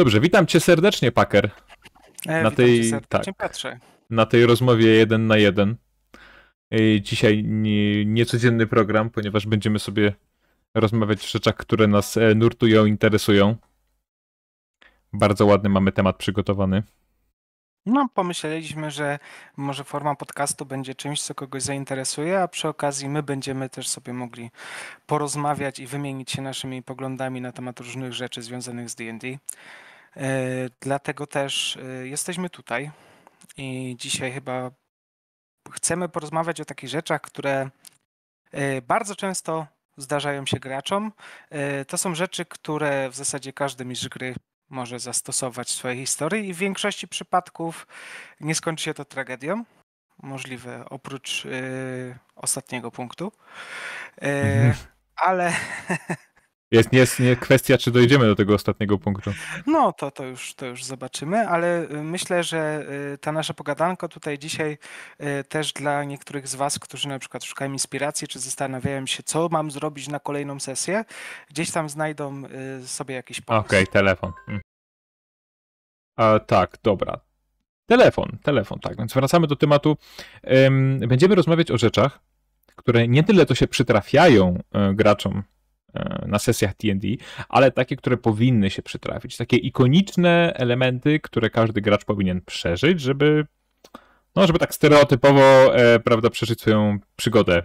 Dobrze, witam cię serdecznie, Parker. Na tej, na tej rozmowie 1 na 1. Dzisiaj niecodzienny program, ponieważ będziemy sobie rozmawiać o rzeczach, które nas nurtują, interesują. Bardzo ładny mamy temat przygotowany. No, pomyśleliśmy, że może forma podcastu będzie czymś, co kogoś zainteresuje, a przy okazji my będziemy też sobie mogli porozmawiać i wymienić się naszymi poglądami na temat różnych rzeczy związanych z D&D. Dlatego też jesteśmy tutaj i dzisiaj chyba chcemy porozmawiać o takich rzeczach, które bardzo często zdarzają się graczom. To są rzeczy, które w zasadzie każdy mistrz gry może zastosować w swojej historii i w większości przypadków nie skończy się to tragedią. Możliwe, oprócz ostatniego punktu. Ale... Jest kwestia, czy dojdziemy do tego ostatniego punktu. No, to już zobaczymy, ale myślę, że ta nasza pogadanka tutaj dzisiaj też dla niektórych z was, którzy na przykład szukają inspiracji, czy zastanawiają się, co mam zrobić na kolejną sesję, gdzieś tam znajdą sobie jakiś pomysł. Okej, telefon. Tak, dobra. Telefon, tak. Więc wracamy do tematu. Będziemy rozmawiać o rzeczach, które nie tyle to się przytrafiają graczom na sesjach D&D, ale takie, które powinny się przytrafić. Takie ikoniczne elementy, które każdy gracz powinien przeżyć, żeby tak stereotypowo prawda, przeżyć swoją przygodę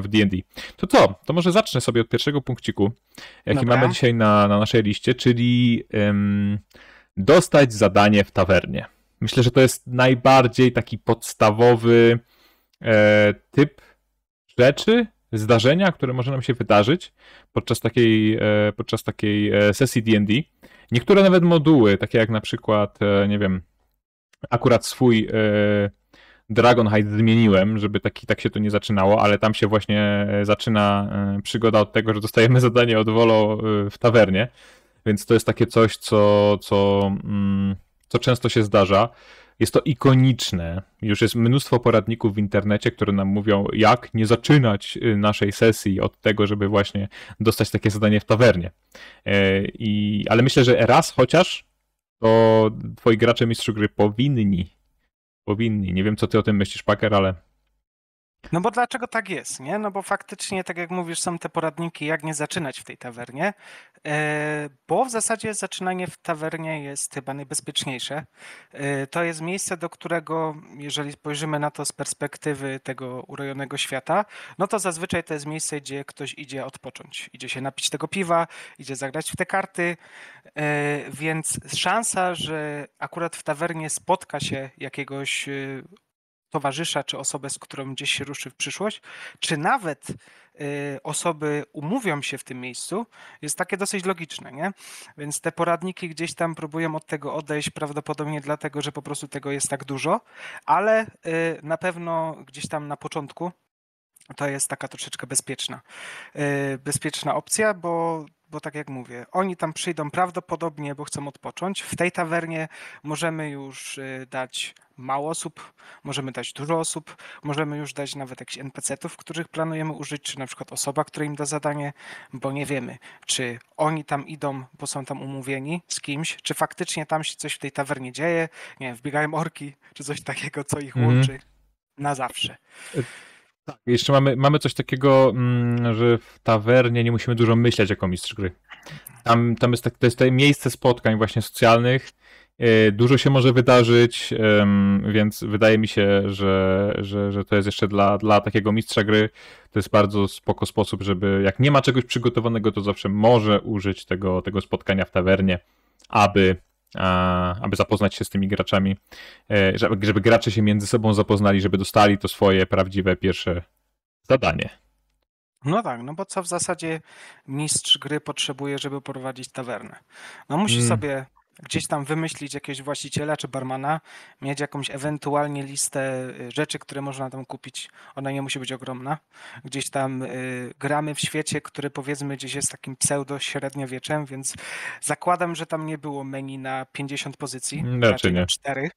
w D&D. To co? To może zacznę sobie od pierwszego punkciku, jaki mamy dzisiaj na naszej liście, czyli dostać zadanie w tawernie. Myślę, że to jest najbardziej taki podstawowy typ rzeczy, zdarzenia, które może nam się wydarzyć podczas takiej sesji D&D. Niektóre nawet moduły, takie jak na przykład, nie wiem, akurat swój Dragonhide zmieniłem, żeby tak się to nie zaczynało, ale tam się właśnie zaczyna przygoda od tego, że dostajemy zadanie od Volo w tawernie, więc to jest takie coś, co często się zdarza. Jest to ikoniczne. Już jest mnóstwo poradników w internecie, które nam mówią, jak nie zaczynać naszej sesji od tego, żeby właśnie dostać takie zadanie w tawernie. Ale myślę, że raz chociaż to twoi gracze mistrzu gry powinni. Nie wiem, co ty o tym myślisz, Parker, ale... No bo dlaczego tak jest, nie? No bo faktycznie, tak jak mówisz, są te poradniki, jak nie zaczynać w tej tawernie, bo w zasadzie zaczynanie w tawernie jest chyba najbezpieczniejsze. To jest miejsce, do którego, jeżeli spojrzymy na to z perspektywy tego urojonego świata, no to zazwyczaj to jest miejsce, gdzie ktoś idzie odpocząć. Idzie się napić tego piwa, idzie zagrać w te karty, więc szansa, że akurat w tawernie spotka się jakiegoś towarzysza czy osobę, z którą gdzieś się ruszy w przyszłość, czy nawet osoby umówią się w tym miejscu, jest takie dosyć logiczne, nie? Więc te poradniki gdzieś tam próbują od tego odejść, prawdopodobnie dlatego, że po prostu tego jest tak dużo, ale na pewno gdzieś tam na początku to jest taka troszeczkę bezpieczna opcja, bo tak jak mówię, oni tam przyjdą prawdopodobnie, bo chcą odpocząć. W tej tawernie możemy już dać mało osób, możemy dać dużo osób, możemy już dać nawet jakichś NPC-ów, których planujemy użyć, czy na przykład osoba, która im da zadanie, bo nie wiemy, czy oni tam idą, bo są tam umówieni z kimś, czy faktycznie tam się coś w tej tawernie dzieje, nie wiem, wbiegają orki, czy coś takiego, co ich łączy na zawsze. Tak. Jeszcze mamy coś takiego, że w tawernie nie musimy dużo myśleć jako mistrz gry. Tam jest to jest miejsce spotkań właśnie socjalnych. Dużo się może wydarzyć, więc wydaje mi się, że to jest jeszcze dla takiego mistrza gry to jest bardzo spoko sposób, żeby jak nie ma czegoś przygotowanego, to zawsze może użyć tego spotkania w tawernie, aby zapoznać się z tymi graczami, żeby gracze się między sobą zapoznali, żeby dostali to swoje prawdziwe pierwsze zadanie. No tak, no bo co w zasadzie mistrz gry potrzebuje, żeby prowadzić tawernę? No musi sobie gdzieś tam wymyślić jakiegoś właściciela czy barmana, mieć jakąś ewentualnie listę rzeczy, które można tam kupić. Ona nie musi być ogromna. Gdzieś tam gramy w świecie, który powiedzmy gdzieś jest takim pseudo-średniowieczem, więc zakładam, że tam nie było menu na 50 pozycji, raczej na 4.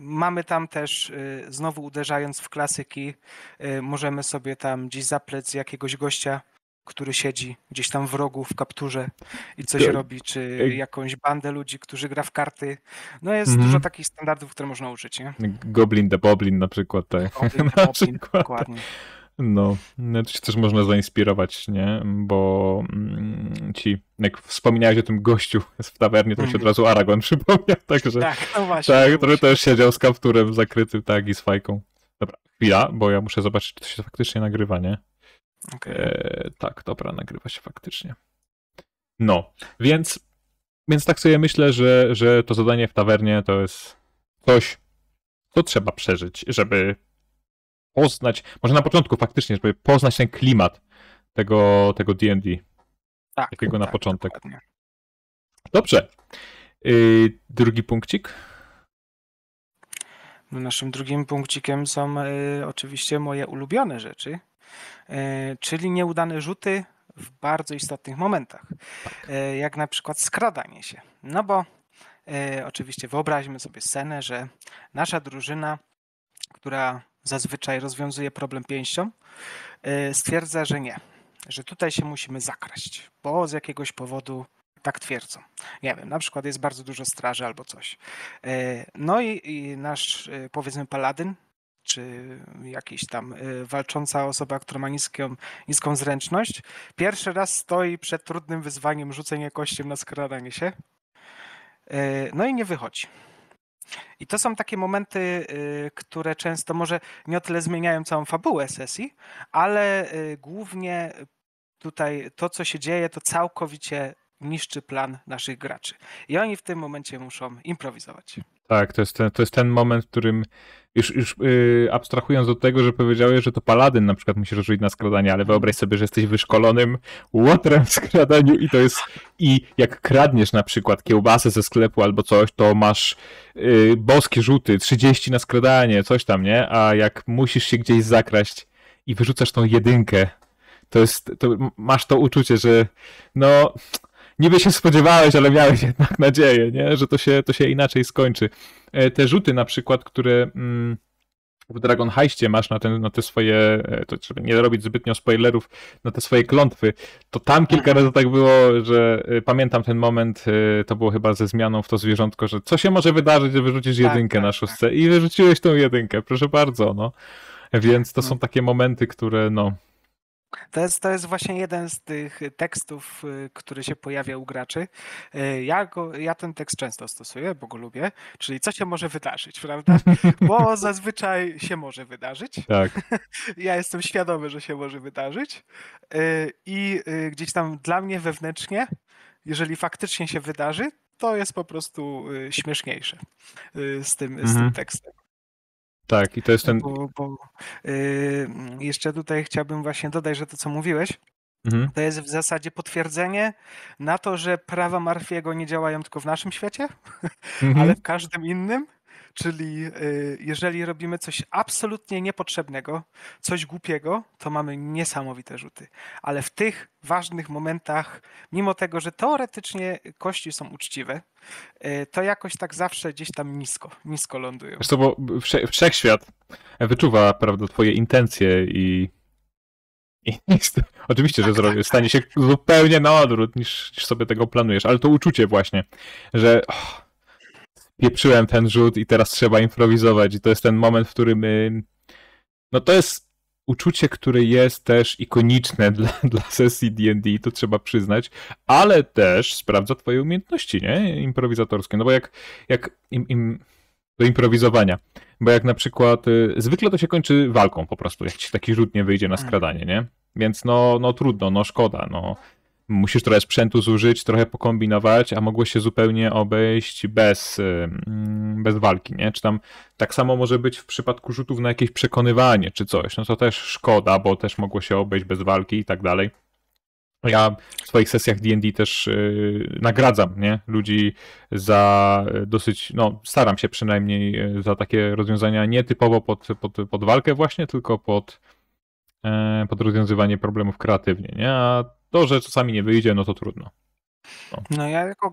Mamy tam też, znowu uderzając w klasyki, możemy sobie tam gdzieś zaplec jakiegoś gościa, który siedzi gdzieś tam w rogu, w kapturze i coś robi, czy jakąś bandę ludzi, którzy gra w karty. No jest dużo takich standardów, które można użyć, nie? Goblin the Boblin na przykład. Tak. Goblin the Boblin, dokładnie. No, to się też można zainspirować, nie? Bo ci, jak wspominałeś o tym gościu w tawernie, to mi się od razu Aragon przypomniał, także tak, no właśnie, tak, no który też siedział z kapturem zakrytym, tak, i z fajką. Dobra, chwila, bo ja muszę zobaczyć, czy to się faktycznie nagrywa, nie? Okay. Tak, dobra, nagrywa się faktycznie. No, więc tak sobie myślę, że to zadanie w tawernie to jest coś, co trzeba przeżyć, żeby poznać, może na początku faktycznie, żeby poznać ten klimat tego D&D. Tak. Takiego na początek. Dokładnie. Dobrze. Drugi punkcik. No, naszym drugim punkcikiem są oczywiście moje ulubione rzeczy, czyli nieudane rzuty w bardzo istotnych momentach, jak na przykład skradanie się. No bo oczywiście wyobraźmy sobie scenę, że nasza drużyna, która zazwyczaj rozwiązuje problem pięścią, stwierdza, że nie, że tutaj się musimy zakraść, bo z jakiegoś powodu tak twierdzą. Nie wiem, na przykład jest bardzo dużo straży albo coś. No i nasz, powiedzmy, paladyn, czy jakaś tam walcząca osoba, która ma niską zręczność, pierwszy raz stoi przed trudnym wyzwaniem rzucenia kościem na skradanie się, no i nie wychodzi. I to są takie momenty, które często może nie o tyle zmieniają całą fabułę sesji, ale głównie tutaj to, co się dzieje, to całkowicie niszczy plan naszych graczy. I oni w tym momencie muszą improwizować. Tak, to jest ten moment, w którym już abstrahując od tego, że powiedziałeś, że to paladyn na przykład musisz rzucić na skradanie, ale wyobraź sobie, że jesteś wyszkolonym łotrem w skradaniu i to jest, i jak kradniesz na przykład kiełbasę ze sklepu albo coś, to masz boskie rzuty, 30 na skradanie, coś tam, nie? A jak musisz się gdzieś zakraść i wyrzucasz tą jedynkę, to masz to uczucie, że no... Niby się spodziewałeś, ale miałeś jednak nadzieję, nie? Że to się inaczej skończy. Te rzuty na przykład, które w Dragon Heiście masz na te swoje, to żeby nie robić zbytnio spoilerów, na te swoje klątwy, to tam kilka razy tak było, że pamiętam ten moment, to było chyba ze zmianą w to zwierzątko, że co się może wydarzyć, że wyrzucisz jedynkę na szóstce i wyrzuciłeś tą jedynkę, proszę bardzo, no. Więc to są takie momenty, które no... To jest właśnie jeden z tych tekstów, który się pojawia u graczy. Ja ten tekst często stosuję, bo go lubię, czyli co się może wydarzyć, prawda? Bo zazwyczaj się może wydarzyć. Tak. Ja jestem świadomy, że się może wydarzyć i gdzieś tam dla mnie wewnętrznie, jeżeli faktycznie się wydarzy, to jest po prostu śmieszniejsze z tym tekstem. Tak, i to jest ten... Bo jeszcze tutaj chciałbym właśnie dodać, że to, co mówiłeś, to jest w zasadzie potwierdzenie na to, że prawa Murphy'ego nie działają tylko w naszym świecie, ale w każdym innym. Czyli jeżeli robimy coś absolutnie niepotrzebnego, coś głupiego, to mamy niesamowite rzuty. Ale w tych ważnych momentach, mimo tego, że teoretycznie kości są uczciwe, to jakoś tak zawsze gdzieś tam nisko lądują. Zresztą, bo wszechświat wyczuwa, prawda, twoje intencje i oczywiście, że stanie się zupełnie na odwrót, niż sobie tego planujesz, ale to uczucie właśnie, że... pieprzyłem ten rzut i teraz trzeba improwizować i to jest ten moment, w którym no to jest uczucie, które jest też ikoniczne dla sesji D&D, to trzeba przyznać, ale też sprawdza twoje umiejętności, nie? Improwizatorskie, no bo jak do improwizowania, bo jak na przykład zwykle to się kończy walką po prostu, jak ci taki rzut nie wyjdzie na skradanie, nie? Więc no trudno, no szkoda, no. Musisz trochę sprzętu zużyć, trochę pokombinować, a mogłeś się zupełnie obejść bez walki, nie? Czy tam tak samo może być w przypadku rzutów na jakieś przekonywanie czy coś, no to też szkoda, bo też mogło się obejść bez walki i tak dalej. Ja w swoich sesjach D&D też nagradzam, nie? Ludzi za dosyć, no staram się przynajmniej za takie rozwiązania nie typowo pod walkę właśnie, tylko pod rozwiązywanie problemów kreatywnie, nie? A to, że czasami nie wyjdzie, no to trudno. No ja jako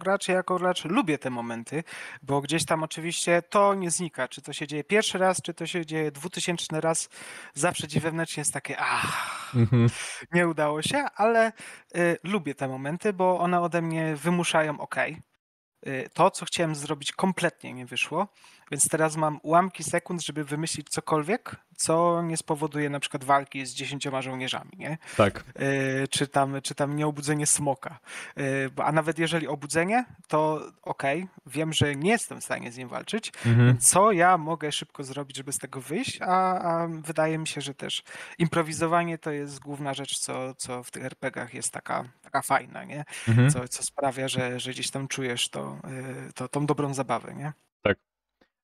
gracz lubię te momenty, bo gdzieś tam oczywiście to nie znika. Czy to się dzieje pierwszy raz, czy to się dzieje 2000 raz, zawsze ci wewnętrznie jest takie nie udało się, ale lubię te momenty, bo one ode mnie wymuszają to, co chciałem zrobić, kompletnie nie wyszło, więc teraz mam ułamki sekund, żeby wymyślić cokolwiek, co nie spowoduje na przykład walki z 10 żołnierzami, nie? Tak. Czy tam nieobudzenie smoka. A nawet jeżeli obudzenie, to wiem, że nie jestem w stanie z nim walczyć, więc co ja mogę szybko zrobić, żeby z tego wyjść, a wydaje mi się, że też improwizowanie to jest główna rzecz, co w tych RPG-ach jest taka fajna, nie? Co sprawia, że gdzieś tam czujesz tą dobrą zabawę, nie? Tak.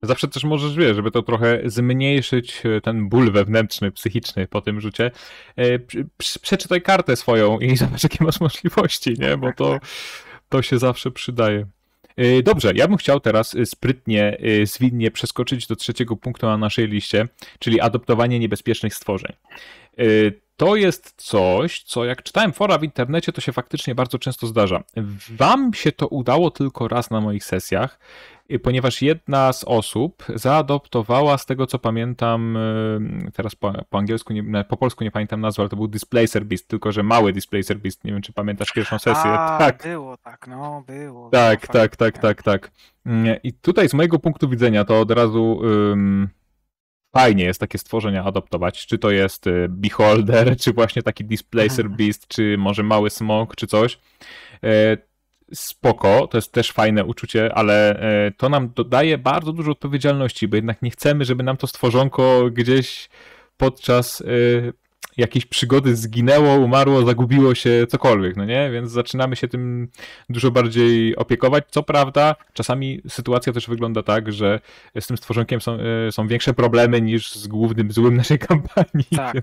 Zawsze też możesz, żeby to trochę zmniejszyć ten ból wewnętrzny, psychiczny po tym rzucie. Przeczytaj kartę swoją i zobacz, jakie masz możliwości, nie? Bo to się zawsze przydaje. Dobrze, ja bym chciał teraz sprytnie, zwinnie przeskoczyć do trzeciego punktu na naszej liście, czyli adoptowanie niebezpiecznych stworzeń. To jest coś, co jak czytałem fora w internecie, to się faktycznie bardzo często zdarza. Wam się to udało tylko raz na moich sesjach, ponieważ jedna z osób zaadoptowała, z tego co pamiętam, teraz po angielsku, po polsku nie pamiętam nazwy, ale to był Displacer Beast, tylko że mały Displacer Beast, nie wiem czy pamiętasz pierwszą sesję. Było. Tak. I tutaj z mojego punktu widzenia to od razu... Fajnie jest takie stworzenia adoptować, czy to jest Beholder, czy właśnie taki Displacer Beast, czy może mały smok, czy coś. Spoko, to jest też fajne uczucie, ale to nam dodaje bardzo dużo odpowiedzialności, bo jednak nie chcemy, żeby nam to stworzonko gdzieś podczas jakiejś przygody zginęło, umarło, zagubiło się, cokolwiek, no nie? Więc zaczynamy się tym dużo bardziej opiekować. Co prawda, czasami sytuacja też wygląda tak, że z tym stworzonkiem są większe problemy niż z głównym złym naszej kampanii. Tak.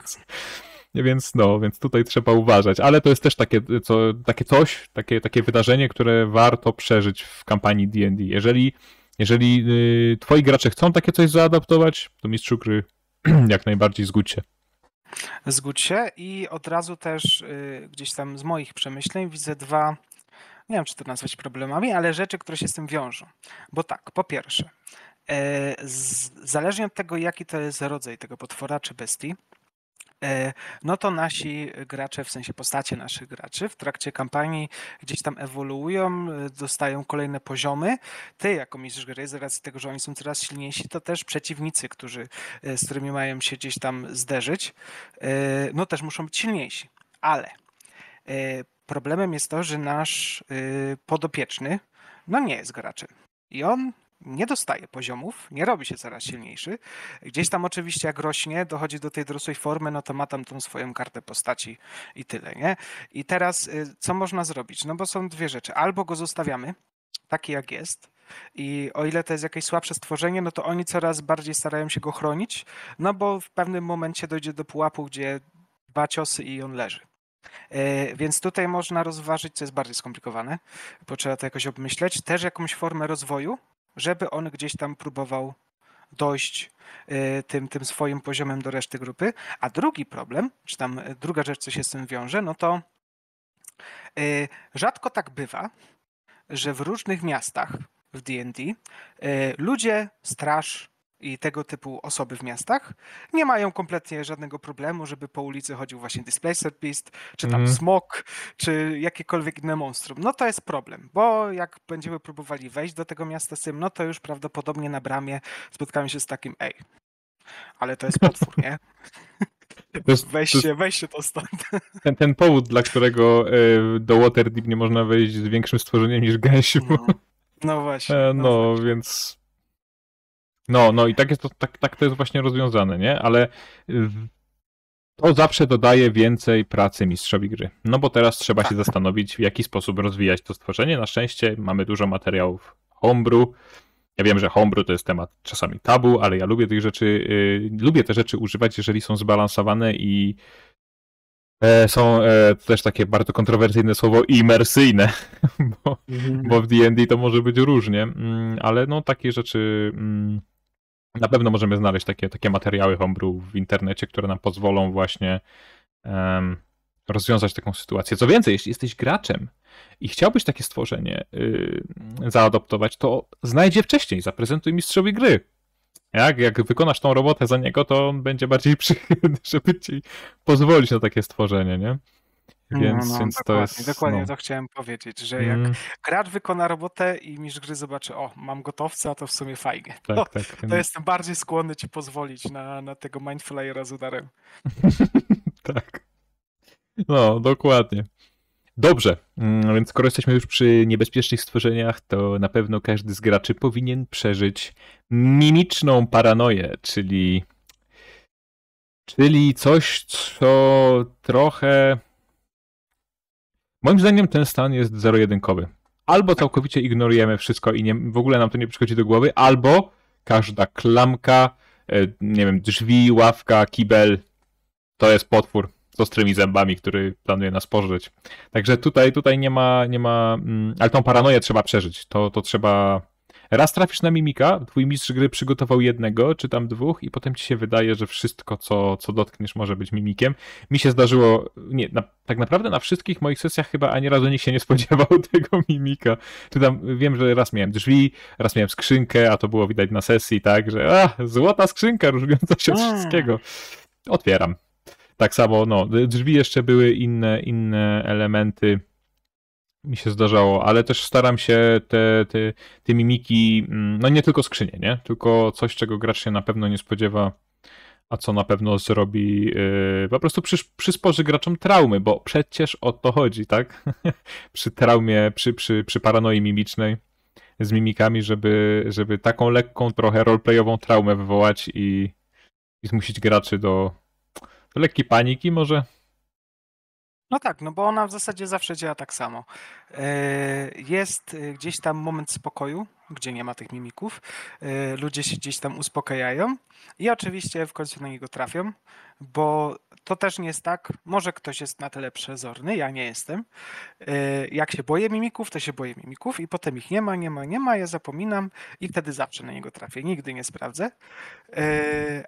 Więc tutaj trzeba uważać. Ale to jest też takie wydarzenie, które warto przeżyć w kampanii D&D. Jeżeli twoi gracze chcą takie coś zaadaptować, to mistrzu gry jak najbardziej zgódź się. Zgódź się i od razu też gdzieś tam z moich przemyśleń widzę dwa, nie wiem czy to nazwać problemami, ale rzeczy, które się z tym wiążą. Bo tak, po pierwsze, zależnie od tego, jaki to jest rodzaj tego potwora czy bestii, no to nasi gracze, w sensie postacie naszych graczy w trakcie kampanii gdzieś tam ewoluują, dostają kolejne poziomy. Ty jako mistrz gry, z racji tego, że oni są coraz silniejsi, to też przeciwnicy, z którymi mają się gdzieś tam zderzyć, no też muszą być silniejsi. Ale problemem jest to, że nasz podopieczny no nie jest graczem i on nie dostaje poziomów, nie robi się coraz silniejszy. Gdzieś tam oczywiście jak rośnie, dochodzi do tej dorosłej formy, no to ma tam tą swoją kartę postaci i tyle, nie? I teraz co można zrobić? No bo są dwie rzeczy. Albo go zostawiamy, taki jak jest, i o ile to jest jakieś słabsze stworzenie, no to oni coraz bardziej starają się go chronić, no bo w pewnym momencie dojdzie do pułapu, gdzie 2 ciosy i on leży. Więc tutaj można rozważyć, co jest bardziej skomplikowane, bo trzeba to jakoś obmyśleć, też jakąś formę rozwoju, żeby on gdzieś tam próbował dojść tym swoim poziomem do reszty grupy. A drugi problem, czy tam druga rzecz, co się z tym wiąże, no to rzadko tak bywa, że w różnych miastach w D&D ludzie, straż i tego typu osoby w miastach nie mają kompletnie żadnego problemu, żeby po ulicy chodził właśnie Displacer Beast, czy tam smok, czy jakiekolwiek inne monstrum. No to jest problem, bo jak będziemy próbowali wejść do tego miasta z tym, no to już prawdopodobnie na bramie spotkamy się z takim ale to jest potwór, nie? Weź się to stąd. Ten powód, dla którego do Waterdeep nie można wejść z większym stworzeniem niż gęsiu. No właśnie. No właśnie. Więc... No i tak to jest właśnie rozwiązane, nie? Ale to zawsze dodaje więcej pracy mistrzowi gry. No bo teraz trzeba się zastanowić, w jaki sposób rozwijać to stworzenie. Na szczęście mamy dużo materiałów homebrew. Ja wiem, że homebrew to jest temat czasami tabu, ale ja lubię tych rzeczy, lubię te rzeczy używać, jeżeli są zbalansowane i są też takie bardzo kontrowersyjne słowo imersyjne, bo w D&D to może być różnie, ale no takie rzeczy... Na pewno możemy znaleźć takie materiały homebrew w internecie, które nam pozwolą właśnie rozwiązać taką sytuację. Co więcej, jeśli jesteś graczem, i chciałbyś takie stworzenie zaadoptować, to znajdzie wcześniej, zaprezentuj mistrzowi gry. Jak wykonasz tą robotę za niego, to on będzie bardziej przychylny, żeby ci pozwolić na takie stworzenie, nie? Więc, więc to jest... Dokładnie to chciałem powiedzieć, że jak gracz wykona robotę i mistrz gry zobaczy, o, mam gotowca, to w sumie fajnie. Tak, to jestem bardziej skłonny ci pozwolić na tego Mindflyera z udarem. Tak. No, dokładnie. Dobrze, więc skoro jesteśmy już przy niebezpiecznych stworzeniach, to na pewno każdy z graczy powinien przeżyć mimiczną paranoję, czyli coś, co trochę... Moim zdaniem ten stan jest zero-jedynkowy. Albo całkowicie ignorujemy wszystko i w ogóle nam to nie przychodzi do głowy, albo każda klamka, nie wiem, drzwi, ławka, kibel, to jest potwór z ostrymi zębami, który planuje nas pożreć. Także tutaj nie ma... Ale tą paranoję trzeba przeżyć. To trzeba... Raz trafisz na mimika, twój mistrz gry przygotował jednego, czy tam dwóch i potem ci się wydaje, że wszystko, co dotkniesz, może być mimikiem. Mi się zdarzyło, tak naprawdę na wszystkich moich sesjach chyba ani razu nikt się nie spodziewał tego mimika. Czy tam, wiem, że raz miałem drzwi, raz miałem skrzynkę, a to było widać na sesji, tak, że złota skrzynka różniąca się od wszystkiego. Otwieram. Tak samo, drzwi jeszcze były inne elementy. Mi się zdarzało, ale też staram się te mimiki, nie tylko skrzynie, nie? Tylko coś, czego gracz się na pewno nie spodziewa, a co na pewno zrobi, po prostu przysporzy graczom traumy, bo przecież o to chodzi, tak? Przy traumie, przy paranoi mimicznej z mimikami, żeby taką lekką, trochę roleplayową traumę wywołać i zmusić graczy do lekkiej paniki może. No tak, bo ona w zasadzie zawsze działa tak samo. Jest gdzieś tam moment spokoju, gdzie nie ma tych mimików. Ludzie się gdzieś tam uspokajają i oczywiście w końcu na niego trafią, bo to też nie jest tak, może ktoś jest na tyle przezorny, ja nie jestem. Jak się boję mimików, to się boję mimików i potem ich nie ma, ja zapominam i wtedy zawsze na niego trafię, nigdy nie sprawdzę.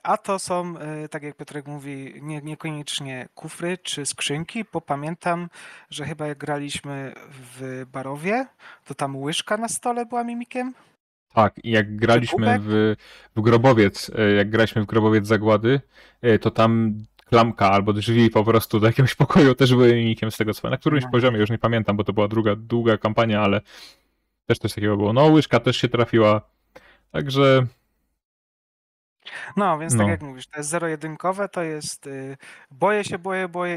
A to są, tak jak Piotrek mówi, niekoniecznie kufry czy skrzynki, bo pamiętam, że chyba jak graliśmy w Barowie, to tam łyżka na stole była mimikiem. Tak, i jak graliśmy w Grobowiec Zagłady, to tam klamka albo drzwi po prostu do jakiegoś pokoju też były mimikiem z tego, co na którymś poziomie, już nie pamiętam, bo to była druga, długa kampania, ale też coś takiego było. Łyżka też się trafiła, także... Więc tak jak mówisz, to jest zero-jedynkowe, to jest boję się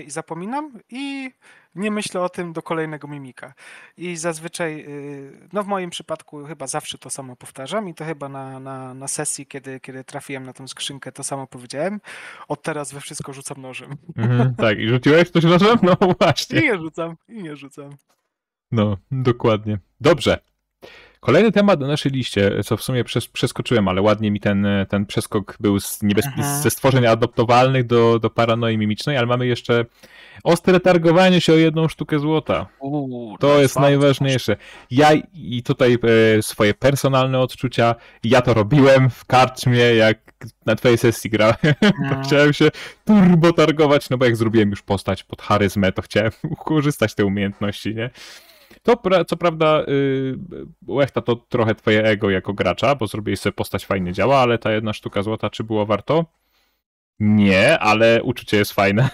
i zapominam i nie myślę o tym do kolejnego mimika. I zazwyczaj, w moim przypadku chyba zawsze to samo powtarzam i to chyba na sesji, kiedy trafiłem na tą skrzynkę, to samo powiedziałem. Od teraz we wszystko rzucam nożem. Tak, i rzuciłeś coś nożem? No właśnie. I nie rzucam. No, dokładnie. Dobrze. Kolejny temat na naszej liście, co w sumie przeskoczyłem, ale ładnie mi ten przeskok był ze stworzeń adoptowalnych do paranoi mimicznej, ale mamy jeszcze ostre targowanie się o jedną sztukę złota. To jest najważniejsze. Ja i tutaj swoje personalne odczucia, ja to robiłem w karczmie, jak na twojej sesji grałem. Chciałem się turbo targować, bo jak zrobiłem już postać pod charyzmę, to chciałem korzystać z tej umiejętności, nie? To co prawda łechta to trochę twoje ego jako gracza, bo zrobiłeś sobie postać, fajnie działa, ale ta jedna sztuka złota, czy było warto? Nie, ale uczucie jest fajne.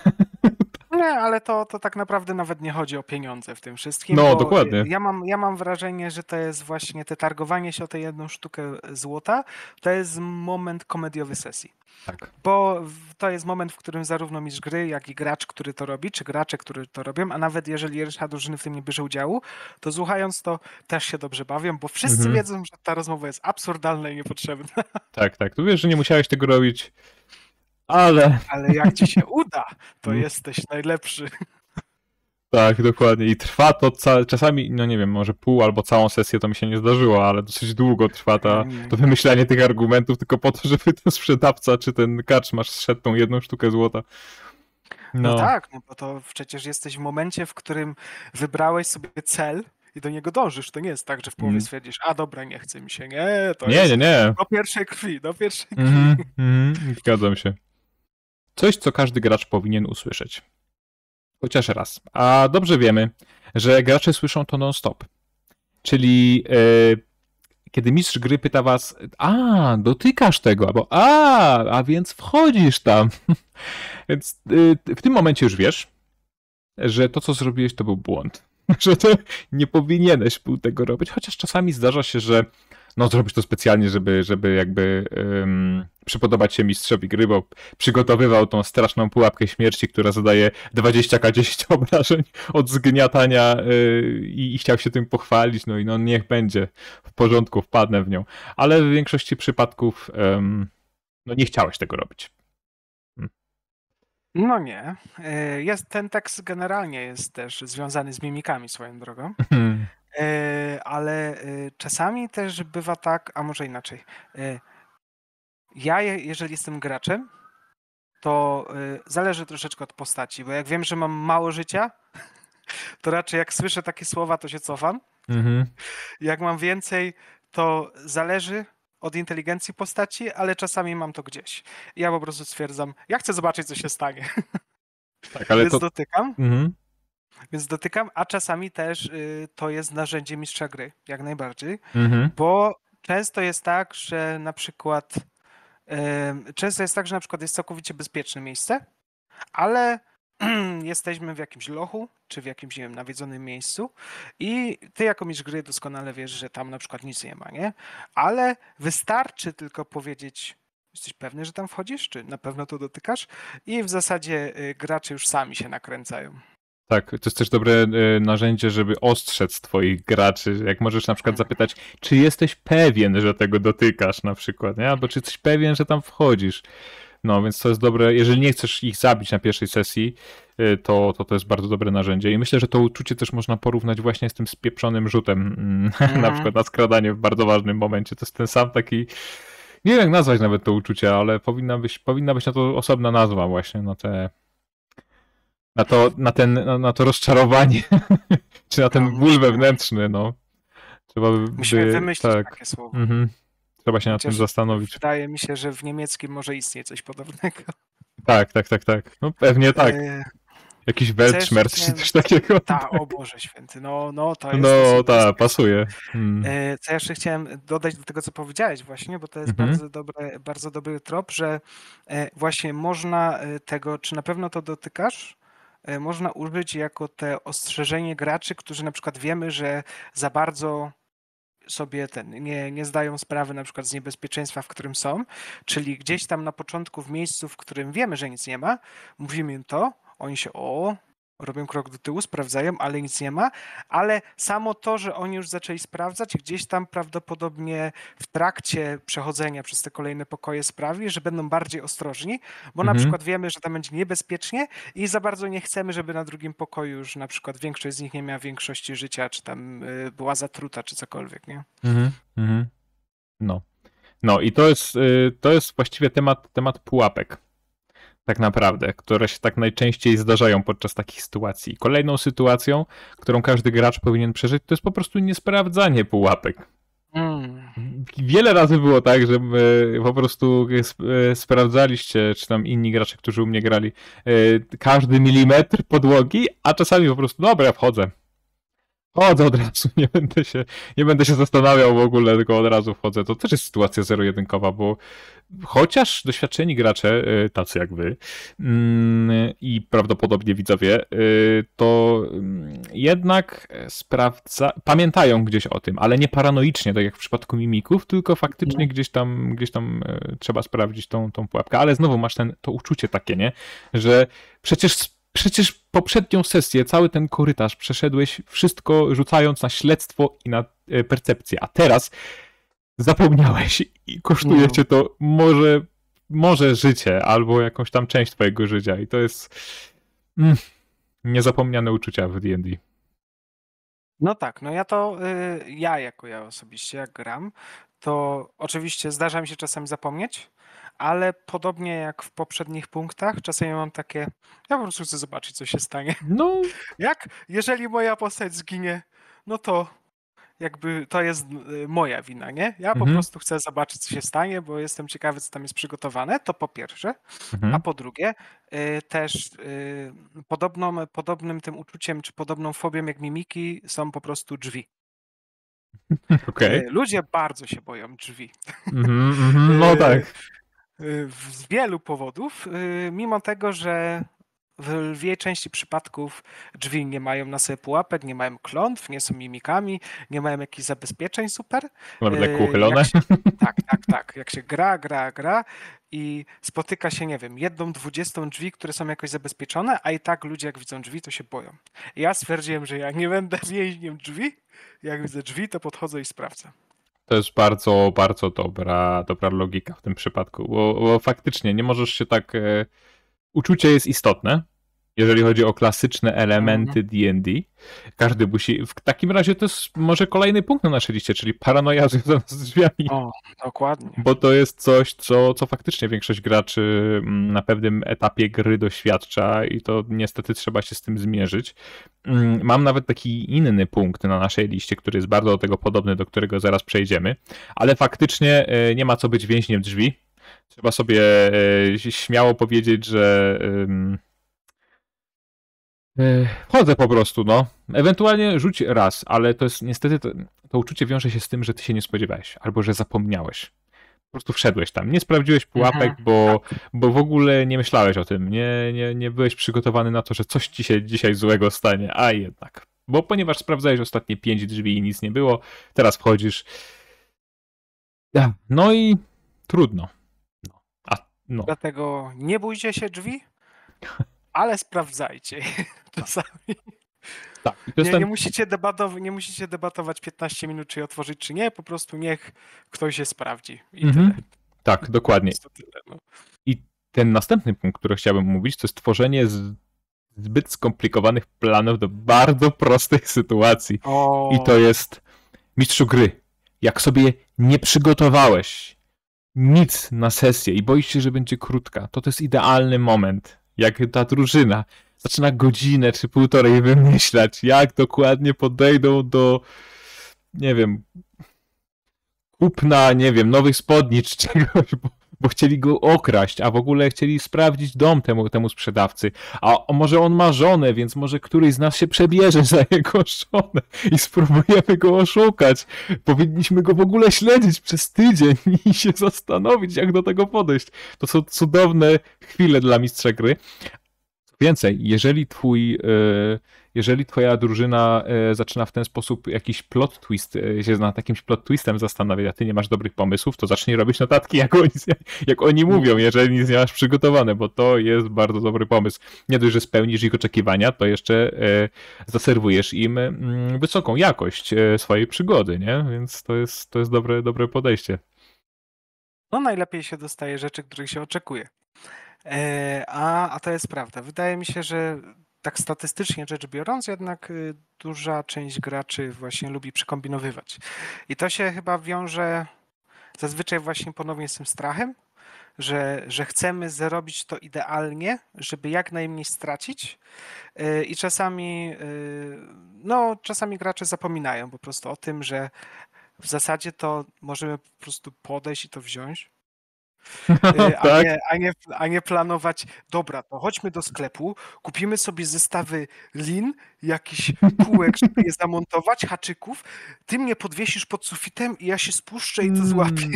Nie, ale to tak naprawdę nawet nie chodzi o pieniądze w tym wszystkim. No, dokładnie. Ja mam wrażenie, że to jest właśnie te targowanie się o tę jedną sztukę złota, to jest moment komediowy sesji. Tak. Bo to jest moment, w którym zarówno mistrz gry, jak i gracz, który to robi, czy gracze, którzy to robią, a nawet jeżeli reszta drużyny w tym nie bierze udziału, to słuchając to też się dobrze bawią, bo wszyscy wiedzą, że ta rozmowa jest absurdalna i niepotrzebna. Tak. Tu wiesz, że nie musiałeś tego robić. Ale jak ci się uda, to jesteś najlepszy. Tak, dokładnie. I trwa to czasami, nie wiem, może pół albo całą sesję to mi się nie zdarzyło, ale dosyć długo trwa to wymyślanie tych argumentów tylko po to, żeby ten sprzedawca czy ten karczmarz zszedł tą jedną sztukę złota. No tak, bo to przecież jesteś w momencie, w którym wybrałeś sobie cel i do niego dążysz. To nie jest tak, że w połowie stwierdzisz, dobra, nie chce mi się, nie, to nie, jest nie. do pierwszej krwi. Zgadzam się. Coś, co każdy gracz powinien usłyszeć. Chociaż raz. A dobrze wiemy, że gracze słyszą to non-stop. Czyli kiedy mistrz gry pyta was, a dotykasz tego, albo a więc wchodzisz tam. Więc w tym momencie już wiesz, że to co zrobiłeś to był błąd. Że to nie powinieneś był tego robić, chociaż czasami zdarza się, że no zrobisz to specjalnie, żeby jakby przypodobać się mistrzowi gry, bo przygotowywał tą straszną pułapkę śmierci, która zadaje 20k10 obrażeń od zgniatania i chciał się tym pochwalić, no i no niech będzie, w porządku, wpadnę w nią. Ale w większości przypadków no nie chciałeś tego robić. No nie. Jest, ten tekst generalnie jest też związany z mimikami swoją drogą. Ale czasami też bywa tak, a może inaczej. Ja, jeżeli jestem graczem, to zależy troszeczkę od postaci, bo jak wiem, że mam mało życia, to raczej jak słyszę takie słowa, to się cofam. Jak mam więcej, to zależy od inteligencji postaci, ale czasami mam to gdzieś. Ja po prostu stwierdzam, ja chcę zobaczyć, co się stanie. Tak, ale więc to... dotykam. Więc dotykam, a czasami też to jest narzędzie mistrza gry, jak najbardziej, bo często jest tak, że na przykład jest całkowicie bezpieczne miejsce, ale jesteśmy w jakimś lochu, czy w jakimś, nie wiem, nawiedzonym miejscu i ty jako mistrz gry doskonale wiesz, że tam na przykład nic nie ma, nie? Ale wystarczy tylko powiedzieć, jesteś pewny, że tam wchodzisz, czy na pewno to dotykasz i w zasadzie gracze już sami się nakręcają. Tak, to jest też dobre narzędzie, żeby ostrzec twoich graczy. Jak możesz na przykład zapytać, czy jesteś pewien, że tego dotykasz na przykład, nie? Albo czy jesteś pewien, że tam wchodzisz. No, więc to jest dobre, jeżeli nie chcesz ich zabić na pierwszej sesji, to jest bardzo dobre narzędzie. I myślę, że to uczucie też można porównać właśnie z tym spieprzonym rzutem, na przykład na skradanie w bardzo ważnym momencie. To jest ten sam taki, nie wiem jak nazwać nawet to uczucie, ale powinna być na to osobna nazwa właśnie, na to rozczarowanie, czy na ten ból wewnętrzny, no. Musimy wymyślić takie słowo. Trzeba się nad tym zastanowić. Wydaje mi się, że w niemieckim może istnieje coś podobnego. Tak. No pewnie tak. Jakiś Weltschmerz czy coś takiego. Tak, o Boże święty, no to jest... No tak, pasuje. Co jeszcze chciałem dodać do tego, co powiedziałeś właśnie, bo to jest bardzo dobry trop, że właśnie można tego, czy na pewno to dotykasz, można użyć jako te ostrzeżenie graczy, którzy na przykład wiemy, że za bardzo sobie nie zdają sprawy na przykład z niebezpieczeństwa, w którym są, czyli gdzieś tam na początku w miejscu, w którym wiemy, że nic nie ma, mówimy im to, oni się robią krok do tyłu, sprawdzają, ale nic nie ma, ale samo to, że oni już zaczęli sprawdzać, gdzieś tam prawdopodobnie w trakcie przechodzenia przez te kolejne pokoje sprawi, że będą bardziej ostrożni, bo na przykład wiemy, że tam będzie niebezpiecznie i za bardzo nie chcemy, żeby na drugim pokoju już na przykład większość z nich nie miała większości życia, czy tam była zatruta, czy cokolwiek, nie? No i to jest właściwie temat pułapek. Tak naprawdę, które się tak najczęściej zdarzają podczas takich sytuacji. Kolejną sytuacją, którą każdy gracz powinien przeżyć, to jest po prostu niesprawdzanie pułapek. Wiele razy było tak, że po prostu sprawdzaliście, czy tam inni gracze, którzy u mnie grali, każdy milimetr podłogi, a czasami po prostu, dobra, wchodzę od razu, nie będę się zastanawiał w ogóle, tylko od razu wchodzę. To też jest sytuacja zero-jedynkowa, bo chociaż doświadczeni gracze, tacy jak wy i prawdopodobnie widzowie, to jednak pamiętają gdzieś o tym, ale nie paranoicznie, tak jak w przypadku mimików, tylko faktycznie gdzieś tam trzeba sprawdzić tą pułapkę. Ale znowu masz to uczucie takie, nie? Że Przecież poprzednią sesję, cały ten korytarz przeszedłeś, wszystko rzucając na śledztwo i na percepcję, a teraz zapomniałeś i kosztuje cię to może życie albo jakąś tam część twojego życia i to jest niezapomniane uczucia w D&D. No tak, no ja osobiście jak gram, to oczywiście zdarza mi się czasami zapomnieć, ale podobnie jak w poprzednich punktach, czasami mam takie, ja po prostu chcę zobaczyć, co się stanie. No. Jeżeli moja postać zginie, no to jakby to jest moja wina, nie? Ja po prostu chcę zobaczyć, co się stanie, bo jestem ciekawy, co tam jest przygotowane, to po pierwsze. A po drugie, też podobnym tym uczuciem, czy podobną fobią jak mimiki są po prostu drzwi. Okay. Ludzie bardzo się boją drzwi. No tak. Z wielu powodów, mimo tego, że w lwiej części przypadków drzwi nie mają na sobie pułapek, nie mają klątw, nie są mimikami, nie mają jakichś zabezpieczeń super. Nawet lekko uchylone. Tak. Jak się gra i spotyka się, nie wiem, 1/20 drzwi, które są jakoś zabezpieczone, a i tak ludzie jak widzą drzwi, to się boją. Ja stwierdziłem, że ja nie będę więźniem drzwi. Jak widzę drzwi, to podchodzę i sprawdzę. To jest bardzo, bardzo dobra logika w tym przypadku, bo faktycznie nie możesz się tak... Uczucie jest istotne, jeżeli chodzi o klasyczne elementy D&D. Każdy musi... W takim razie to jest może kolejny punkt na naszej liście, czyli paranoja związana z drzwiami. O, dokładnie. Bo to jest coś, co faktycznie większość graczy na pewnym etapie gry doświadcza i to niestety trzeba się z tym zmierzyć. Mam nawet taki inny punkt na naszej liście, który jest bardzo do tego podobny, do którego zaraz przejdziemy, ale faktycznie nie ma co być więźniem drzwi. Trzeba sobie śmiało powiedzieć, że chodzę po prostu, no. Ewentualnie rzuć raz, ale to jest niestety, to uczucie wiąże się z tym, że ty się nie spodziewałeś, albo że zapomniałeś. Po prostu wszedłeś tam, nie sprawdziłeś pułapek, bo w ogóle nie myślałeś o tym, nie byłeś przygotowany na to, że coś ci się dzisiaj złego stanie, a jednak. Bo ponieważ sprawdzałeś ostatnie 5 drzwi i nic nie było, teraz wchodzisz. No i trudno. No. Dlatego nie bójcie się drzwi, ale sprawdzajcie je czasami. Tak. Nie musicie debatować 15 minut, czy je otworzyć, czy nie. Po prostu niech ktoś je sprawdzi. I tyle. Tak, dokładnie. I ten następny punkt, który chciałbym mówić, to jest tworzenie zbyt skomplikowanych planów do bardzo prostej sytuacji. O. I to jest, mistrzu gry, jak sobie nie przygotowałeś nic na sesję i boisz się, że będzie krótka, to jest idealny moment, jak ta drużyna zaczyna godzinę czy półtorej wymyślać, jak dokładnie podejdą do, nie wiem, kupna, nie wiem, nowych spodni czy czegoś, bo chcieli go okraść, a w ogóle chcieli sprawdzić dom temu sprzedawcy, a może on ma żonę, więc może któryś z nas się przebierze za jego żonę i spróbujemy go oszukać. Powinniśmy go w ogóle śledzić przez tydzień i się zastanowić, jak do tego podejść. To są cudowne chwile dla mistrza gry. Więcej, jeżeli twoja drużyna zaczyna w ten sposób jakiś plot twist, się nad jakimś plot twistem zastanawia, a ty nie masz dobrych pomysłów, to zacznij robić notatki, jak oni mówią, jeżeli nic nie masz przygotowane, bo to jest bardzo dobry pomysł. Nie dość, że spełnisz ich oczekiwania, to jeszcze zaserwujesz im wysoką jakość swojej przygody, nie? Więc to jest dobre podejście. No najlepiej się dostaje rzeczy, których się oczekuje. A to jest prawda. Wydaje mi się, że tak statystycznie rzecz biorąc, jednak duża część graczy właśnie lubi przekombinowywać. I to się chyba wiąże zazwyczaj właśnie ponownie z tym strachem, że chcemy zrobić to idealnie, żeby jak najmniej stracić. I czasami gracze zapominają po prostu o tym, że w zasadzie to możemy po prostu podejść i to wziąć. A nie planować, dobra, to chodźmy do sklepu, kupimy sobie zestawy lin, jakichś kółek, żeby je zamontować, haczyków, ty mnie podwiesisz pod sufitem i ja się spuszczę i to złapię.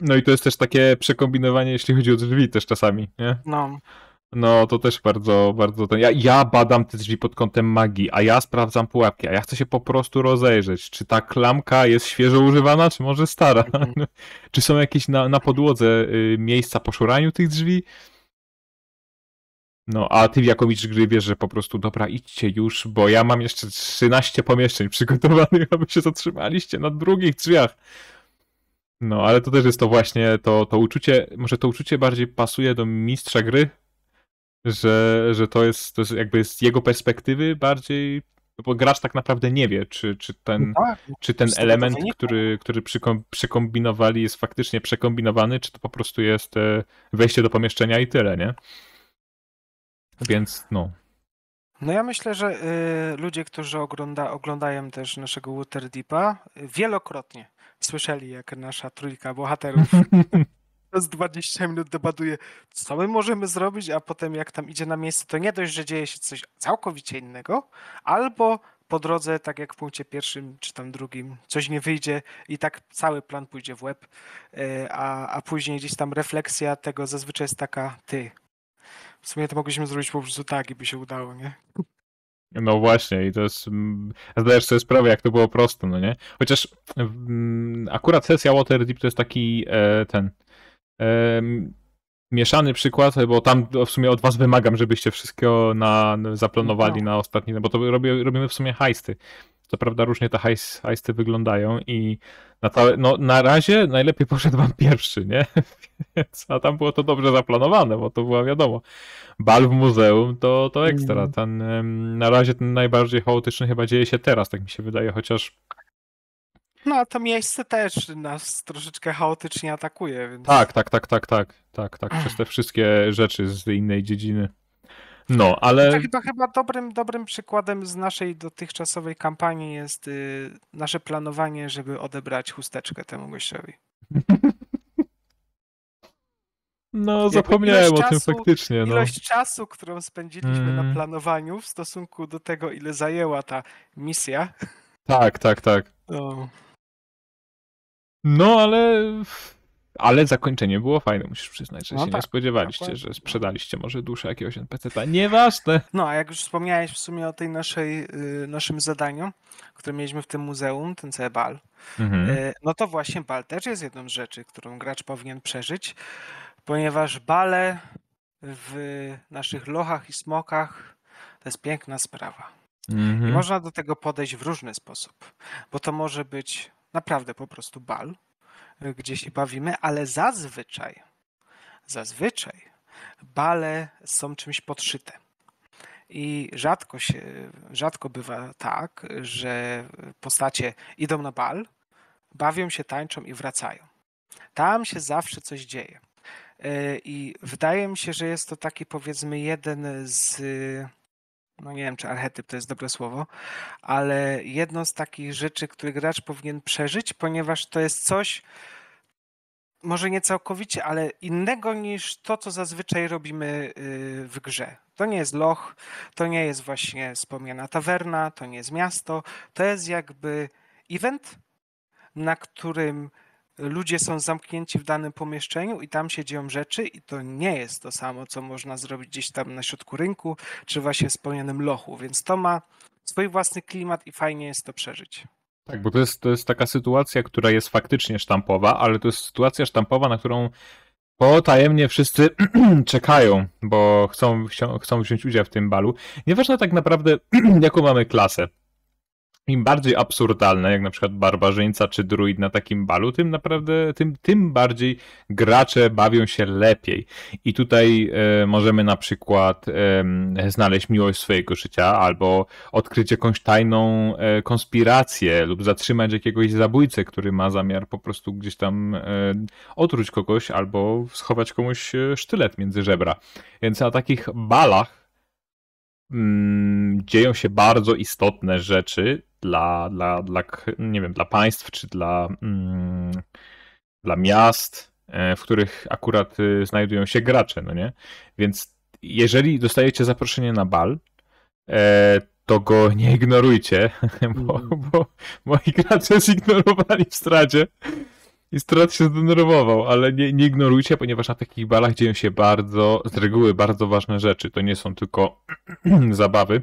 No i to jest też takie przekombinowanie, jeśli chodzi o drzwi też czasami, nie? No to też bardzo, bardzo... Ja badam te drzwi pod kątem magii, a ja sprawdzam pułapki, a ja chcę się po prostu rozejrzeć, czy ta klamka jest świeżo używana, czy może stara. Czy są jakieś na podłodze miejsca po szuraniu tych drzwi? No, a ty jako mistrz gry wiesz, że po prostu dobra, idźcie już, bo ja mam jeszcze 13 pomieszczeń przygotowanych, aby się zatrzymaliście na drugich drzwiach. No, ale to też jest to właśnie to uczucie, może to uczucie bardziej pasuje do mistrza gry? Że to jest jakby z jego perspektywy bardziej, bo gracz tak naprawdę nie wie, czy ten element, który przekombinowali jest faktycznie przekombinowany, czy to po prostu jest wejście do pomieszczenia i tyle, nie? Więc no. No ja myślę, że ludzie, którzy oglądają też naszego Waterdeepa, wielokrotnie słyszeli, jak nasza trójka bohaterów przez 20 minut debatuje, co my możemy zrobić, a potem jak tam idzie na miejsce, to nie dość, że dzieje się coś całkowicie innego, albo po drodze, tak jak w punkcie pierwszym czy tam drugim, coś nie wyjdzie i tak cały plan pójdzie w łeb, a później gdzieś tam refleksja tego zazwyczaj jest taka, w sumie to mogliśmy zrobić po prostu tak i by się udało, nie? No właśnie i to jest, zdajesz sobie sprawę, jak to było proste, no nie? Chociaż akurat sesja Waterdeep to jest taki mieszany przykład, bo tam w sumie od was wymagam, żebyście wszystko zaplanowali na ostatni, bo to robimy w sumie hajsty. Co prawda różnie te hajsty wyglądają i na razie najlepiej poszedł wam pierwszy, nie? A tam było to dobrze zaplanowane, bo to była wiadomo. Bal w muzeum to ekstra. Na razie ten najbardziej chaotyczny chyba dzieje się teraz, tak mi się wydaje, chociaż... No a to miejsce też nas troszeczkę chaotycznie atakuje, więc... Tak. Przez te wszystkie rzeczy z innej dziedziny. No, ale... To chyba dobrym przykładem z naszej dotychczasowej kampanii jest nasze planowanie, żeby odebrać chusteczkę temu gościowi. No, zapomniałem o tym faktycznie. Ilość czasu, którą spędziliśmy na planowaniu w stosunku do tego, ile zajęła ta misja. Tak. No, ale zakończenie było fajne, musisz przyznać, że nie spodziewaliście, dokładnie, że sprzedaliście może duszę jakiegoś NPC-ta. Nieważne. No, a jak już wspomniałeś w sumie o tej naszym zadaniu, które mieliśmy w tym muzeum, ten cały bal, no to właśnie bal też jest jedną z rzeczy, którą gracz powinien przeżyć, ponieważ bale w naszych lochach i smokach to jest piękna sprawa. I można do tego podejść w różny sposób, bo to może być naprawdę po prostu bal, gdzie się bawimy, ale zazwyczaj bale są czymś podszyte. I rzadko bywa tak, że postacie idą na bal, bawią się, tańczą i wracają. Tam się zawsze coś dzieje. I wydaje mi się, że jest to taki, powiedzmy, jeden z... No nie wiem, czy archetyp to jest dobre słowo, ale jedno z takich rzeczy, które gracz powinien przeżyć, ponieważ to jest coś, może nie całkowicie, ale innego niż to, co zazwyczaj robimy w grze. To nie jest loch, to nie jest właśnie wspomniana tawerna, to nie jest miasto, to jest jakby event, na którym ludzie są zamknięci w danym pomieszczeniu i tam się dzieją rzeczy i to nie jest to samo, co można zrobić gdzieś tam na środku rynku, czy właśnie w wspomnianym lochu, więc to ma swój własny klimat i fajnie jest to przeżyć. Tak, bo to jest taka sytuacja, która jest faktycznie sztampowa, ale to jest sytuacja sztampowa, na którą potajemnie wszyscy czekają, bo chcą wziąć udział w tym balu. Nieważne tak naprawdę, jaką mamy klasę. Im bardziej absurdalne, jak na przykład barbarzyńca czy druid na takim balu, tym naprawdę, tym bardziej gracze bawią się lepiej. I tutaj możemy na przykład znaleźć miłość swojego życia, albo odkryć jakąś tajną konspirację, lub zatrzymać jakiegoś zabójcę, który ma zamiar po prostu gdzieś tam otruć kogoś, albo schować komuś sztylet między żebra. Więc na takich balach dzieją się bardzo istotne rzeczy dla państw czy dla miast, w których akurat znajdują się gracze, no nie? Więc jeżeli dostajecie zaproszenie na bal, to go nie ignorujcie, bo moi gracze zignorowali w Stradzie. I Strahd się zdenerwował, ale nie ignorujcie, ponieważ na takich balach dzieją się z reguły bardzo ważne rzeczy. To nie są tylko zabawy,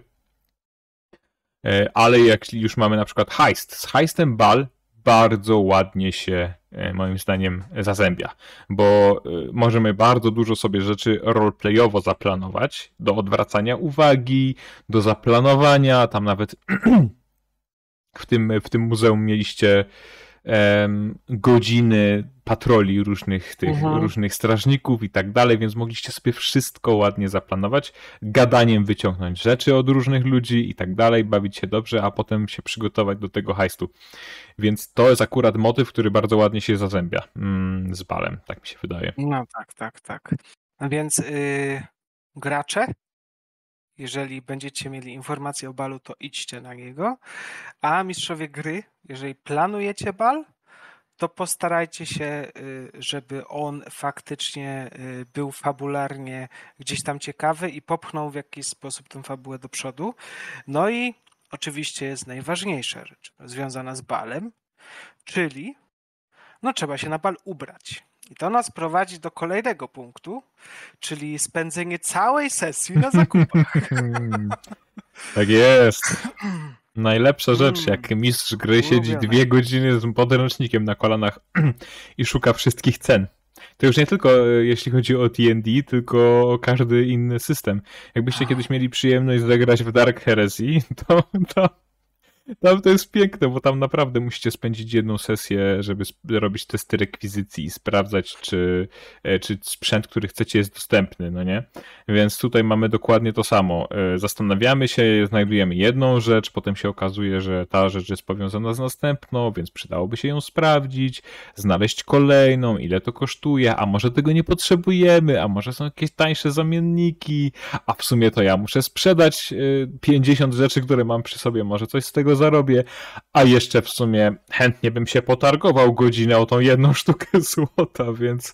ale jak już mamy na przykład heist. Z heistem bal bardzo ładnie się, moim zdaniem, zazębia, bo możemy bardzo dużo sobie rzeczy roleplayowo zaplanować, do odwracania uwagi, do zaplanowania. Tam nawet w tym muzeum mieliście godziny patroli różnych różnych strażników i tak dalej, więc mogliście sobie wszystko ładnie zaplanować, gadaniem wyciągnąć rzeczy od różnych ludzi i tak dalej, bawić się dobrze, a potem się przygotować do tego heistu. Więc to jest akurat motyw, który bardzo ładnie się zazębia z balem, tak mi się wydaje. No tak. No więc gracze Jeżeli będziecie mieli informację o balu, to idźcie na niego. A mistrzowie gry, jeżeli planujecie bal, to postarajcie się, żeby on faktycznie był fabularnie gdzieś tam ciekawy i popchnął w jakiś sposób tę fabułę do przodu. No i oczywiście jest najważniejsza rzecz związana z balem, czyli no trzeba się na bal ubrać. I to nas prowadzi do kolejnego punktu, czyli spędzenie całej sesji na zakupach. Tak jest. Najlepsza rzecz, jak mistrz gry siedzi 2 godziny z podręcznikiem na kolanach i szuka wszystkich cen. To już nie tylko jeśli chodzi o D&D, tylko o każdy inny system. Jakbyście kiedyś mieli przyjemność zagrać w Dark Heresy, to jest piękne, bo tam naprawdę musicie spędzić 1 sesję, żeby robić testy rekwizycji i sprawdzać, czy sprzęt, który chcecie, jest dostępny, no nie? Więc tutaj mamy dokładnie to samo. Zastanawiamy się, znajdujemy 1 rzecz, potem się okazuje, że ta rzecz jest powiązana z następną, więc przydałoby się ją sprawdzić, znaleźć kolejną, ile to kosztuje, a może tego nie potrzebujemy, a może są jakieś tańsze zamienniki, a w sumie to ja muszę sprzedać 50 rzeczy, które mam przy sobie, może coś z tego zarobię, a jeszcze w sumie chętnie bym się potargował godzinę o tą 1 sztukę złota, więc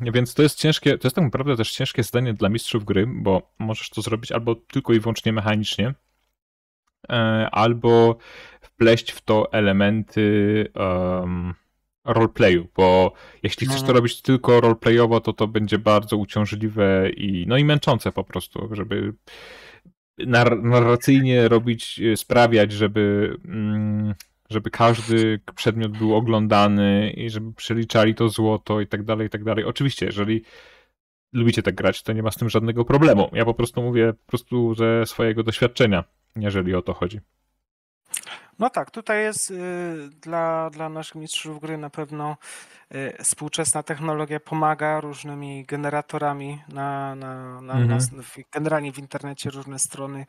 więc to jest ciężkie, to jest tak naprawdę też ciężkie zadanie dla mistrzów gry, bo możesz to zrobić albo tylko i wyłącznie mechanicznie, albo wpleść w to elementy roleplayu, bo jeśli chcesz to robić tylko roleplayowo, to będzie bardzo uciążliwe i no i męczące po prostu, żeby narracyjnie sprawiać, żeby każdy przedmiot był oglądany i żeby przeliczali to złoto i tak dalej, i tak dalej. Oczywiście, jeżeli lubicie tak grać, to nie ma z tym żadnego problemu. Ja po prostu mówię ze swojego doświadczenia, jeżeli o to chodzi. No tak, tutaj jest dla naszych mistrzów gry na pewno współczesna technologia pomaga różnymi generatorami generalnie w internecie różne strony,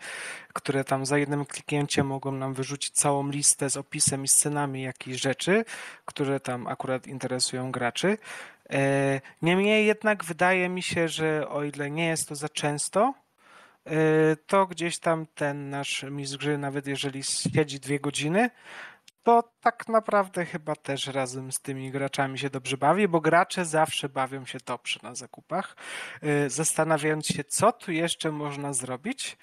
które tam za jednym kliknięciem mogą nam wyrzucić całą listę z opisem i scenami jakichś rzeczy, które tam akurat interesują graczy. Niemniej jednak wydaje mi się, że o ile nie jest to za często, to gdzieś tam ten nasz mistrz gry, nawet jeżeli siedzi 2 godziny, to tak naprawdę chyba też razem z tymi graczami się dobrze bawi, bo gracze zawsze bawią się dobrze na zakupach, zastanawiając się, co tu jeszcze można zrobić.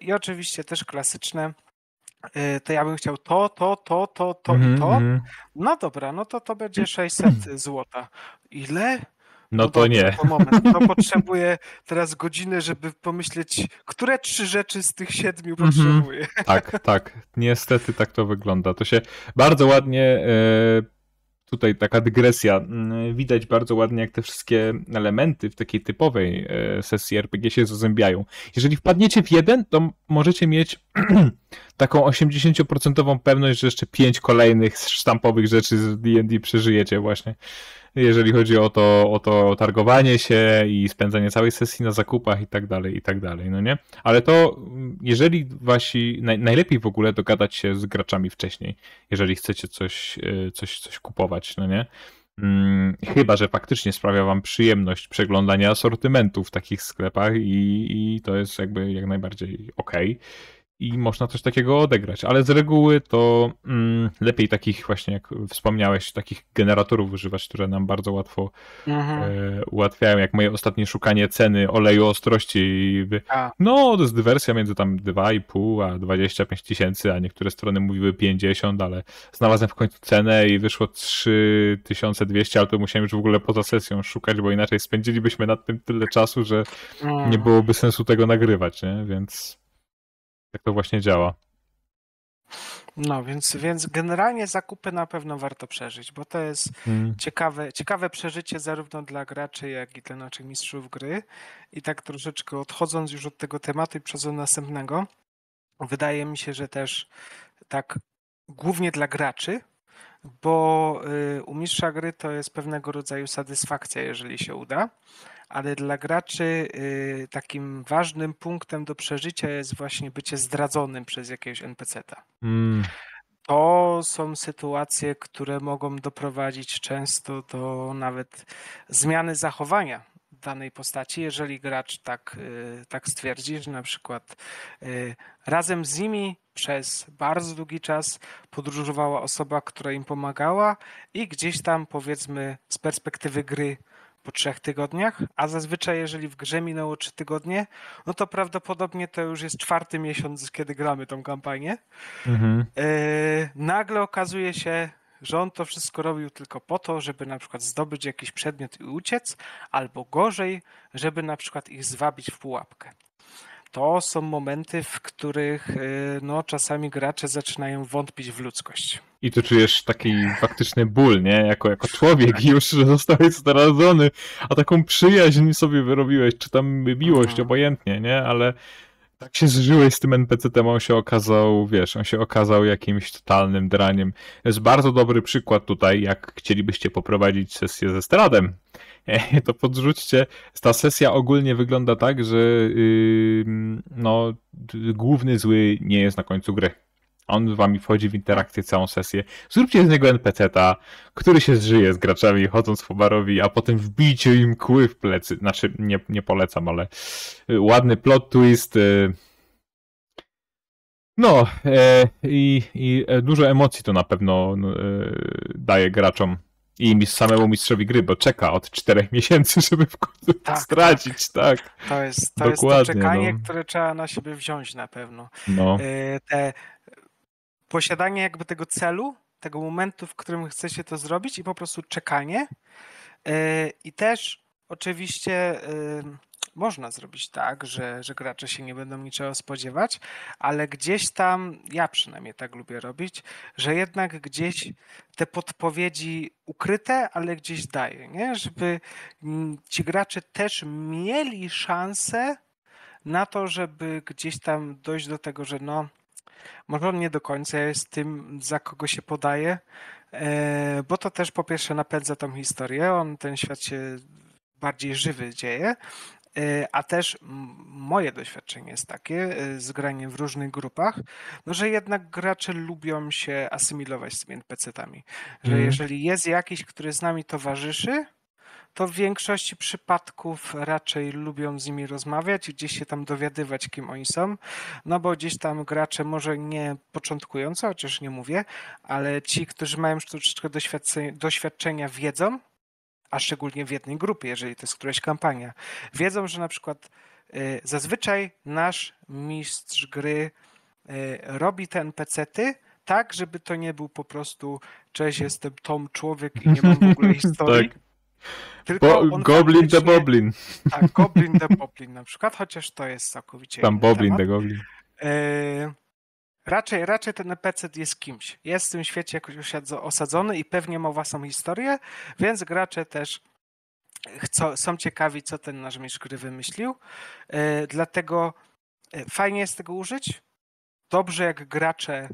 I oczywiście też klasyczne, to ja bym chciał to. No dobra, no to będzie 600 złota. Ile? No to nie. To potrzebuję teraz godziny, żeby pomyśleć, które 3 rzeczy z tych 7 potrzebuję. Tak. Niestety tak to wygląda. To się bardzo ładnie, tutaj taka dygresja, widać bardzo ładnie, jak te wszystkie elementy w takiej typowej sesji RPG się zazębiają. Jeżeli wpadniecie w 1, to możecie mieć taką 80% pewność, że jeszcze 5 kolejnych sztampowych rzeczy z D&D przeżyjecie właśnie. Jeżeli chodzi o to targowanie się i spędzanie całej sesji na zakupach i tak dalej, no nie? Ale to jeżeli najlepiej w ogóle dogadać się z graczami wcześniej, jeżeli chcecie coś kupować, no nie? Chyba że faktycznie sprawia wam przyjemność przeglądania asortymentu w takich sklepach i to jest jakby jak najbardziej okej. I można coś takiego odegrać, ale z reguły to lepiej takich właśnie, jak wspomniałeś, takich generatorów używać, które nam bardzo łatwo ułatwiają, jak moje ostatnie szukanie ceny oleju ostrości. No, to jest dywersja między tam 2,5 a 25 tysięcy, a niektóre strony mówiły 50, ale znalazłem w końcu cenę i wyszło 3200, ale to musiałem już w ogóle poza sesją szukać, bo inaczej spędzilibyśmy nad tym tyle czasu, że nie byłoby sensu tego nagrywać, nie? Więc tak to właśnie działa. No, więc generalnie zakupy na pewno warto przeżyć, bo to jest ciekawe przeżycie zarówno dla graczy, jak i dla naszych mistrzów gry. I tak troszeczkę odchodząc już od tego tematu i przechodząc do następnego, wydaje mi się, że też tak głównie dla graczy, bo u mistrza gry to jest pewnego rodzaju satysfakcja, jeżeli się uda. Ale dla graczy takim ważnym punktem do przeżycia jest właśnie bycie zdradzonym przez jakiegoś NPC-ta. To są sytuacje, które mogą doprowadzić często do nawet zmiany zachowania danej postaci, jeżeli gracz tak stwierdzi, że na przykład razem z nimi przez bardzo długi czas podróżowała osoba, która im pomagała i gdzieś tam, powiedzmy, z perspektywy gry po 3 tygodniach, a zazwyczaj jeżeli w grze minęło 3 tygodnie, no to prawdopodobnie to już jest 4. miesiąc, kiedy gramy tą kampanię. Mhm. Nagle okazuje się, że on to wszystko robił tylko po to, żeby na przykład zdobyć jakiś przedmiot i uciec, albo gorzej, żeby na przykład ich zwabić w pułapkę. To są momenty, w których no, czasami gracze zaczynają wątpić w ludzkość. I tu czujesz taki faktyczny ból, nie? Jako człowiek już, że zostałeś zdradzony, a taką przyjaźń sobie wyrobiłeś, czy tam miłość, obojętnie, nie? Ale tak się zżyłeś z tym NPC-tem, on się okazał, wiesz, on się okazał jakimś totalnym draniem. Jest bardzo dobry przykład tutaj, jak chcielibyście poprowadzić sesję ze Strahdem, to podrzućcie. Ta sesja ogólnie wygląda tak, że no, główny zły nie jest na końcu gry. On z wami wchodzi w interakcję całą sesję. Zróbcie z niego NPC-ta, który się zżyje z graczami, chodząc po barowi, a potem wbijcie im kły w plecy. Znaczy, nie polecam, ale ładny plot twist. No i dużo emocji to na pewno daje graczom i samemu mistrzowi gry, bo czeka od 4 miesięcy, żeby w końcu stracić, tak. To jest to czekanie, które trzeba na siebie wziąć na pewno. No. Posiadanie jakby tego celu, tego momentu, w którym chce się to zrobić i po prostu czekanie. I też oczywiście można zrobić tak, że gracze się nie będą niczego spodziewać, ale gdzieś tam, ja przynajmniej tak lubię robić, że jednak gdzieś te podpowiedzi ukryte, ale gdzieś daję, nie? Żeby ci gracze też mieli szansę na to, żeby gdzieś tam dojść do tego, że no, może on nie do końca jest tym, za kogo się podaje, bo to też po pierwsze napędza tą historię, ten świat się bardziej żywy dzieje, a też moje doświadczenie jest takie z graniem w różnych grupach, no, że jednak gracze lubią się asymilować z tymi NPC-tami, że jeżeli jest jakiś, który z nami towarzyszy, to w większości przypadków raczej lubią z nimi rozmawiać i gdzieś się tam dowiadywać, kim oni są, no bo gdzieś tam gracze może nie początkujący, chociaż nie mówię, ale ci, którzy mają już troszeczkę doświadczenia, wiedzą, a szczególnie w jednej grupie, jeżeli to jest któraś kampania, wiedzą, że na przykład zazwyczaj nasz mistrz gry robi te NPC-ty, tak, żeby to nie był po prostu cześć, jestem Tom człowiek i nie mam w ogóle historii. Tak. Goblin the Boblin. Tak, Goblin the Boblin na przykład, chociaż to jest całkowicie tam Boblin the Goblin. Raczej ten NPC jest kimś. Jest w tym świecie jakoś osadzony i pewnie ma własną historię, więc gracze też są ciekawi, co ten nasz mistrz gry wymyślił. Dlatego fajnie jest tego użyć. Dobrze, jak gracze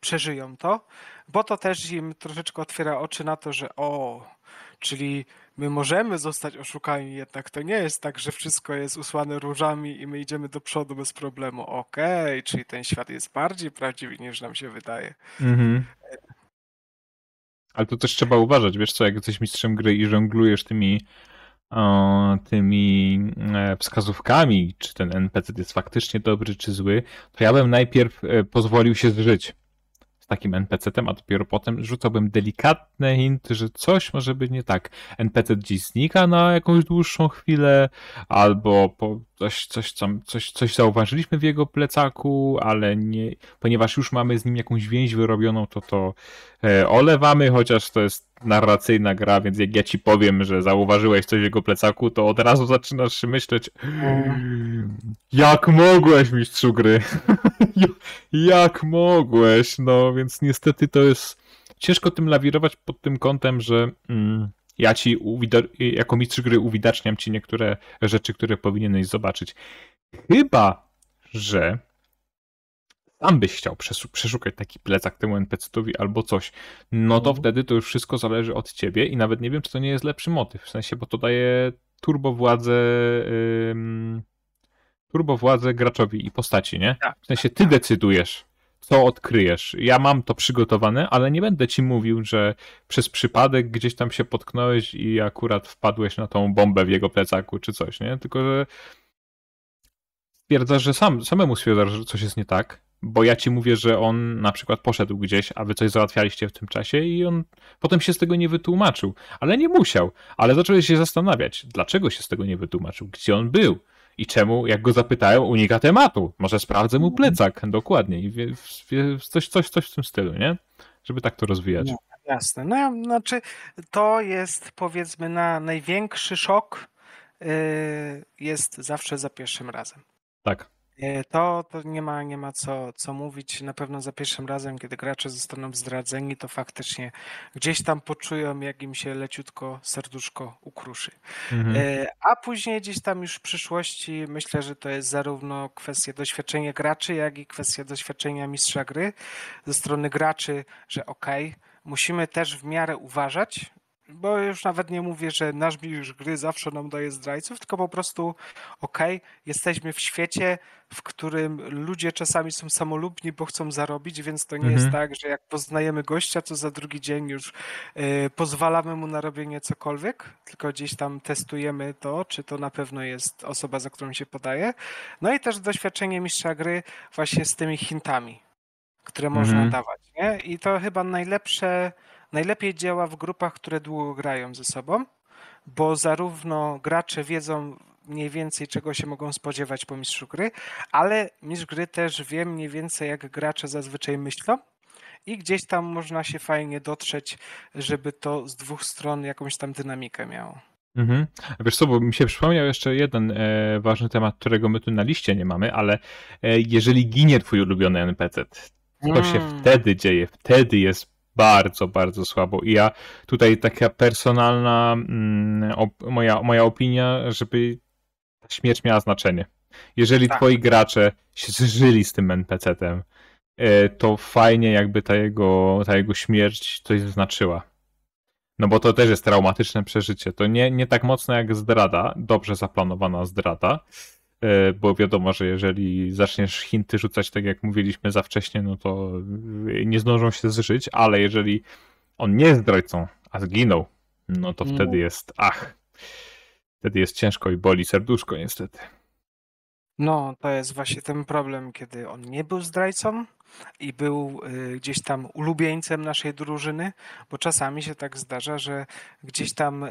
przeżyją to, bo to też im troszeczkę otwiera oczy na to, że czyli my możemy zostać oszukani, jednak to nie jest tak, że wszystko jest usłane różami i my idziemy do przodu bez problemu. Okej, czyli ten świat jest bardziej prawdziwy, niż nam się wydaje. Mhm. Ale to też trzeba uważać, wiesz co, jak jesteś mistrzem gry i żonglujesz tymi wskazówkami, czy ten NPC jest faktycznie dobry, czy zły, to ja bym najpierw pozwolił się zżyć z takim NPC-tem, a dopiero potem rzucałbym delikatne hinty, że coś może być nie tak. NPC gdzieś znika na jakąś dłuższą chwilę, albo coś zauważyliśmy w jego plecaku, ale nie, ponieważ już mamy z nim jakąś więź wyrobioną, to olewamy, chociaż to jest narracyjna gra, więc jak ja ci powiem, że zauważyłeś coś w jego plecaku, to od razu zaczynasz myśleć, jak mogłeś, mistrzu gry? Jak mogłeś? No, więc niestety to jest ciężko tym lawirować pod tym kątem, że ja ci jako mistrz gry uwidaczniam ci niektóre rzeczy, które powinieneś zobaczyć. Chyba że sam byś chciał przeszukać taki plecak temu NPC-towi albo coś, no to wtedy to już wszystko zależy od ciebie i nawet nie wiem, czy to nie jest lepszy motyw, w sensie, bo to daje turbo władzę graczowi i postaci, nie? W sensie ty decydujesz, co odkryjesz. Ja mam to przygotowane, ale nie będę ci mówił, że przez przypadek gdzieś tam się potknąłeś i akurat wpadłeś na tą bombę w jego plecaku czy coś, nie? Tylko, że stwierdzasz, że samemu stwierdzasz, że coś jest nie tak, bo ja ci mówię, że on na przykład poszedł gdzieś, a wy coś załatwialiście w tym czasie i on potem się z tego nie wytłumaczył, ale nie musiał, ale zacząłeś się zastanawiać, dlaczego się z tego nie wytłumaczył, gdzie on był. I czemu, jak go zapytają, unika tematu. Może sprawdzę mu plecak, dokładnie. I coś w tym stylu, nie? Żeby tak to rozwijać. No, jasne. No, znaczy, to jest, powiedzmy, na największy szok jest zawsze za pierwszym razem. Tak. To nie ma co mówić. Na pewno za pierwszym razem, kiedy gracze zostaną zdradzeni, to faktycznie gdzieś tam poczują, jak im się leciutko serduszko ukruszy. Mhm. A później gdzieś tam już w przyszłości myślę, że to jest zarówno kwestia doświadczenia graczy, jak i kwestia doświadczenia mistrza gry ze strony graczy, że okej, musimy też w miarę uważać, bo już nawet nie mówię, że nasz mistrz gry zawsze nam daje zdrajców, tylko po prostu jesteśmy w świecie, w którym ludzie czasami są samolubni, bo chcą zarobić, więc to nie jest tak, że jak poznajemy gościa, to za drugi dzień już pozwalamy mu na robienie cokolwiek, tylko gdzieś tam testujemy to, czy to na pewno jest osoba, za którą się podaje. No i też doświadczenie mistrza gry właśnie z tymi hintami, które można dawać, nie? I to chyba najlepiej działa w grupach, które długo grają ze sobą, bo zarówno gracze wiedzą mniej więcej, czego się mogą spodziewać po mistrzu gry, ale mistrz gry też wie mniej więcej, jak gracze zazwyczaj myślą i gdzieś tam można się fajnie dotrzeć, żeby to z dwóch stron jakąś tam dynamikę miało. Mhm. Wiesz co, bo mi się przypomniał jeszcze jeden ważny temat, którego my tu na liście nie mamy, ale jeżeli ginie twój ulubiony NPC, to się wtedy dzieje, wtedy jest bardzo, bardzo słabo. I ja tutaj taka personalna moja opinia, żeby śmierć miała znaczenie. Jeżeli twoi gracze się zżyli z tym NPC-tem, to fajnie jakby ta jego śmierć coś znaczyła. No bo to też jest traumatyczne przeżycie. To nie tak mocno jak zdrada, dobrze zaplanowana zdrada, bo wiadomo, że jeżeli zaczniesz hinty rzucać, tak jak mówiliśmy za wcześnie, no to nie zdążą się zżyć, ale jeżeli on nie jest zdrajcą, a zginął, no to wtedy jest wtedy jest ciężko i boli serduszko niestety. No, to jest właśnie ten problem, kiedy on nie był zdrajcą i był gdzieś tam ulubieńcem naszej drużyny, bo czasami się tak zdarza, że gdzieś tam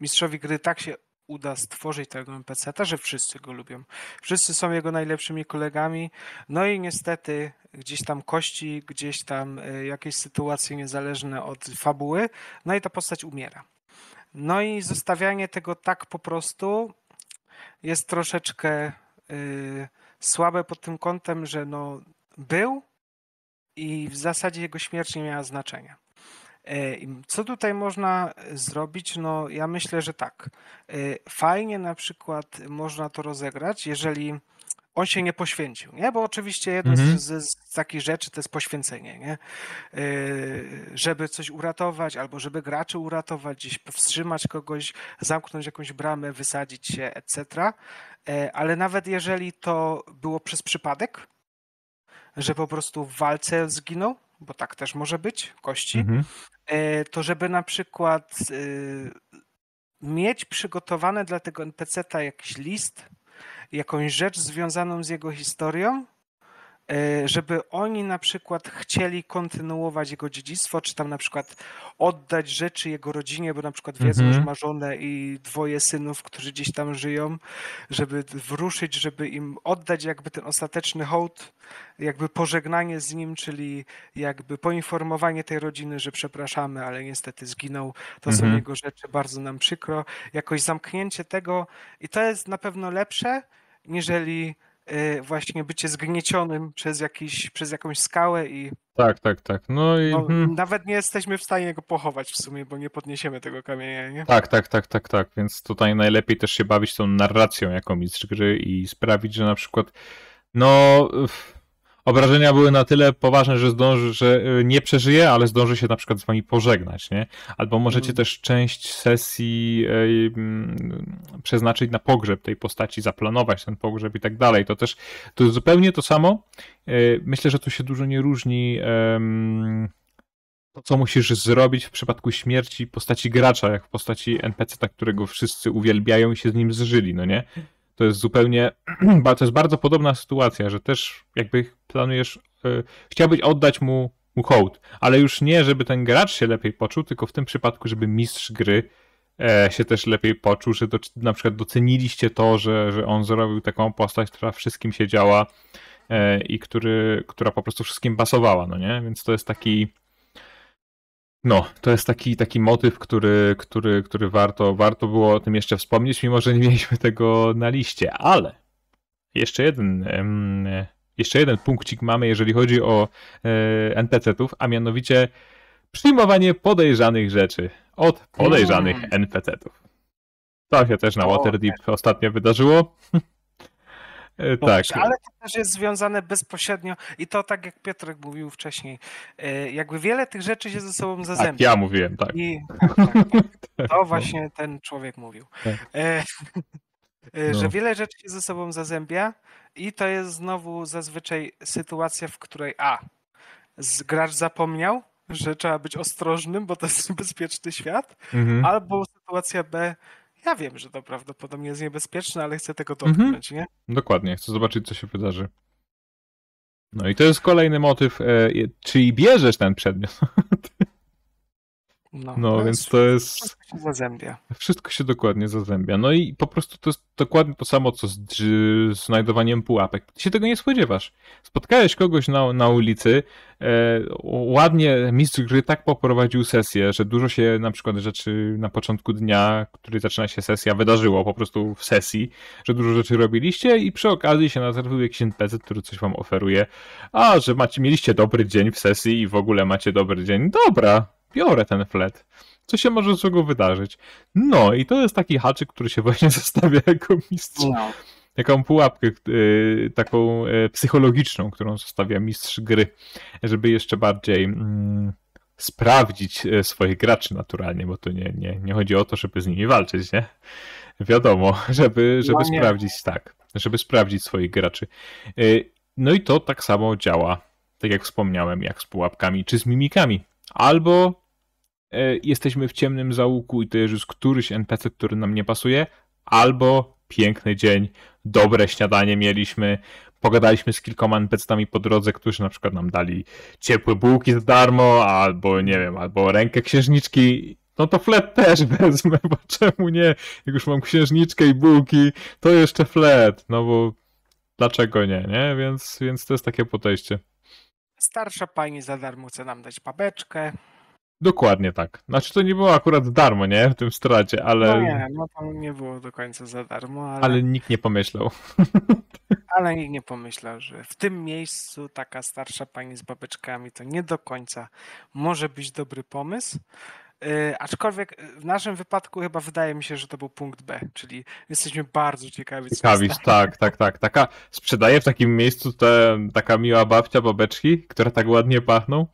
mistrzowi gry tak się uda stworzyć tego NPC-ta, że wszyscy go lubią. Wszyscy są jego najlepszymi kolegami, no i niestety gdzieś tam kości, gdzieś tam jakieś sytuacje niezależne od fabuły, no i ta postać umiera. No i zostawianie tego tak po prostu jest troszeczkę słabe pod tym kątem, że no był i w zasadzie jego śmierć nie miała znaczenia. Co tutaj można zrobić? No ja myślę, że tak. Fajnie na przykład można to rozegrać, jeżeli on się nie poświęcił, nie? Bo oczywiście jedno z takich rzeczy to jest poświęcenie, nie? Żeby coś uratować albo żeby graczy uratować, gdzieś powstrzymać kogoś, zamknąć jakąś bramę, wysadzić się, etc. Ale nawet jeżeli to było przez przypadek, że po prostu w walce zginął, bo tak też może być, kości, to żeby na przykład mieć przygotowane dla tego NPC-ta jakiś list, jakąś rzecz związaną z jego historią, żeby oni na przykład chcieli kontynuować jego dziedzictwo, czy tam na przykład oddać rzeczy jego rodzinie, bo na przykład wiedzą, że ma żonę i 2 synów, którzy gdzieś tam żyją, żeby wruszyć, żeby im oddać jakby ten ostateczny hołd, jakby pożegnanie z nim, czyli jakby poinformowanie tej rodziny, że przepraszamy, ale niestety zginął, to są jego rzeczy, bardzo nam przykro, jakoś zamknięcie tego i to jest na pewno lepsze, niżeli właśnie bycie zgniecionym przez jakąś skałę i... Tak. No i... No, nawet nie jesteśmy w stanie go pochować w sumie, bo nie podniesiemy tego kamienia, nie? Tak. Więc tutaj najlepiej też się bawić tą narracją jako mistrz gry i sprawić, że na przykład no... Obrażenia były na tyle poważne, że zdąży, że nie przeżyje, ale zdąży się na przykład z wami pożegnać, nie? Albo możecie też część sesji przeznaczyć na pogrzeb tej postaci, zaplanować ten pogrzeb i tak dalej. To też to jest zupełnie to samo. Myślę, że tu się dużo nie różni to, co musisz zrobić w przypadku śmierci postaci gracza, jak w postaci NPC-ta, którego wszyscy uwielbiają i się z nim zżyli, no nie? To jest zupełnie, to jest bardzo podobna sytuacja, że też jakby planujesz, chciałbyś oddać mu hołd, ale już nie, żeby ten gracz się lepiej poczuł, tylko w tym przypadku, żeby mistrz gry się też lepiej poczuł, że na przykład doceniliście to, że on zrobił taką postać, która wszystkim się działa i która po prostu wszystkim pasowała, no nie? Więc to jest taki... No, to jest taki motyw, który warto było o tym jeszcze wspomnieć, mimo że nie mieliśmy tego na liście, ale jeszcze jeden punkcik mamy, jeżeli chodzi o NPC-ów, a mianowicie przyjmowanie podejrzanych rzeczy od podejrzanych NPC-ów. To się też na Waterdeep ostatnio wydarzyło. Tak. Ale to też jest związane bezpośrednio i to tak jak Piotrek mówił wcześniej, jakby wiele tych rzeczy się ze sobą zazębia. Tak, ja mówiłem, tak. I, tak. To właśnie ten człowiek mówił, tak. Że wiele rzeczy się ze sobą zazębia i to jest znowu zazwyczaj sytuacja, w której gracz zapomniał, że trzeba być ostrożnym, bo to jest niebezpieczny świat, albo sytuacja B, ja wiem, że to prawdopodobnie jest niebezpieczne, ale chcę tego dotknąć, nie? Dokładnie, chcę zobaczyć, co się wydarzy. No i to jest kolejny motyw, czyli bierzesz ten przedmiot. No więc to jest... Wszystko się zazębia. Wszystko się dokładnie zazębia. No i po prostu to jest dokładnie to samo, co z znajdowaniem pułapek. Ty się tego nie spodziewasz. Spotkałeś kogoś na ulicy, ładnie mistrz gry tak poprowadził sesję, że dużo się na przykład rzeczy na początku dnia, który zaczyna się sesja, wydarzyło po prostu w sesji, że dużo rzeczy robiliście i przy okazji się natrafił jakiś NPC, który coś wam oferuje. A, że mieliście dobry dzień w sesji i w ogóle macie dobry dzień. Dobra. Biorę ten flet. Co się może złego wydarzyć? No i to jest taki haczyk, który się właśnie zostawia jako mistrz. Taką pułapkę, taką psychologiczną, którą zostawia mistrz gry, żeby jeszcze bardziej sprawdzić swoich graczy naturalnie, bo tu nie chodzi o to, żeby z nimi walczyć, nie? Wiadomo, żeby sprawdzić, tak. Żeby sprawdzić swoich graczy. No i to tak samo działa, tak jak wspomniałem, jak z pułapkami czy z mimikami. Albo jesteśmy w ciemnym zaułku i to jest już któryś NPC, który nam nie pasuje, albo piękny dzień, dobre śniadanie mieliśmy, pogadaliśmy z kilkoma NPC-ami po drodze, którzy na przykład nam dali ciepłe bułki za darmo, albo nie wiem, albo rękę księżniczki, no to flet też wezmę, bo czemu nie? Jak już mam księżniczkę i bułki, to jeszcze flet, no bo dlaczego nie, nie? Więc to jest takie podejście. Starsza pani za darmo chce nam dać babeczkę. Dokładnie tak. Znaczy to nie było akurat darmo, nie? W tym stracie, ale... No tam nie było do końca za darmo, ale... Ale nikt nie pomyślał. Ale nikt nie pomyślał, że w tym miejscu taka starsza pani z babeczkami to nie do końca może być dobry pomysł. Aczkolwiek w naszym wypadku chyba wydaje mi się, że to był punkt B, czyli jesteśmy bardzo ciekawi. Tak. Taka sprzedaje w takim miejscu taka miła babcia babeczki, które tak ładnie pachną.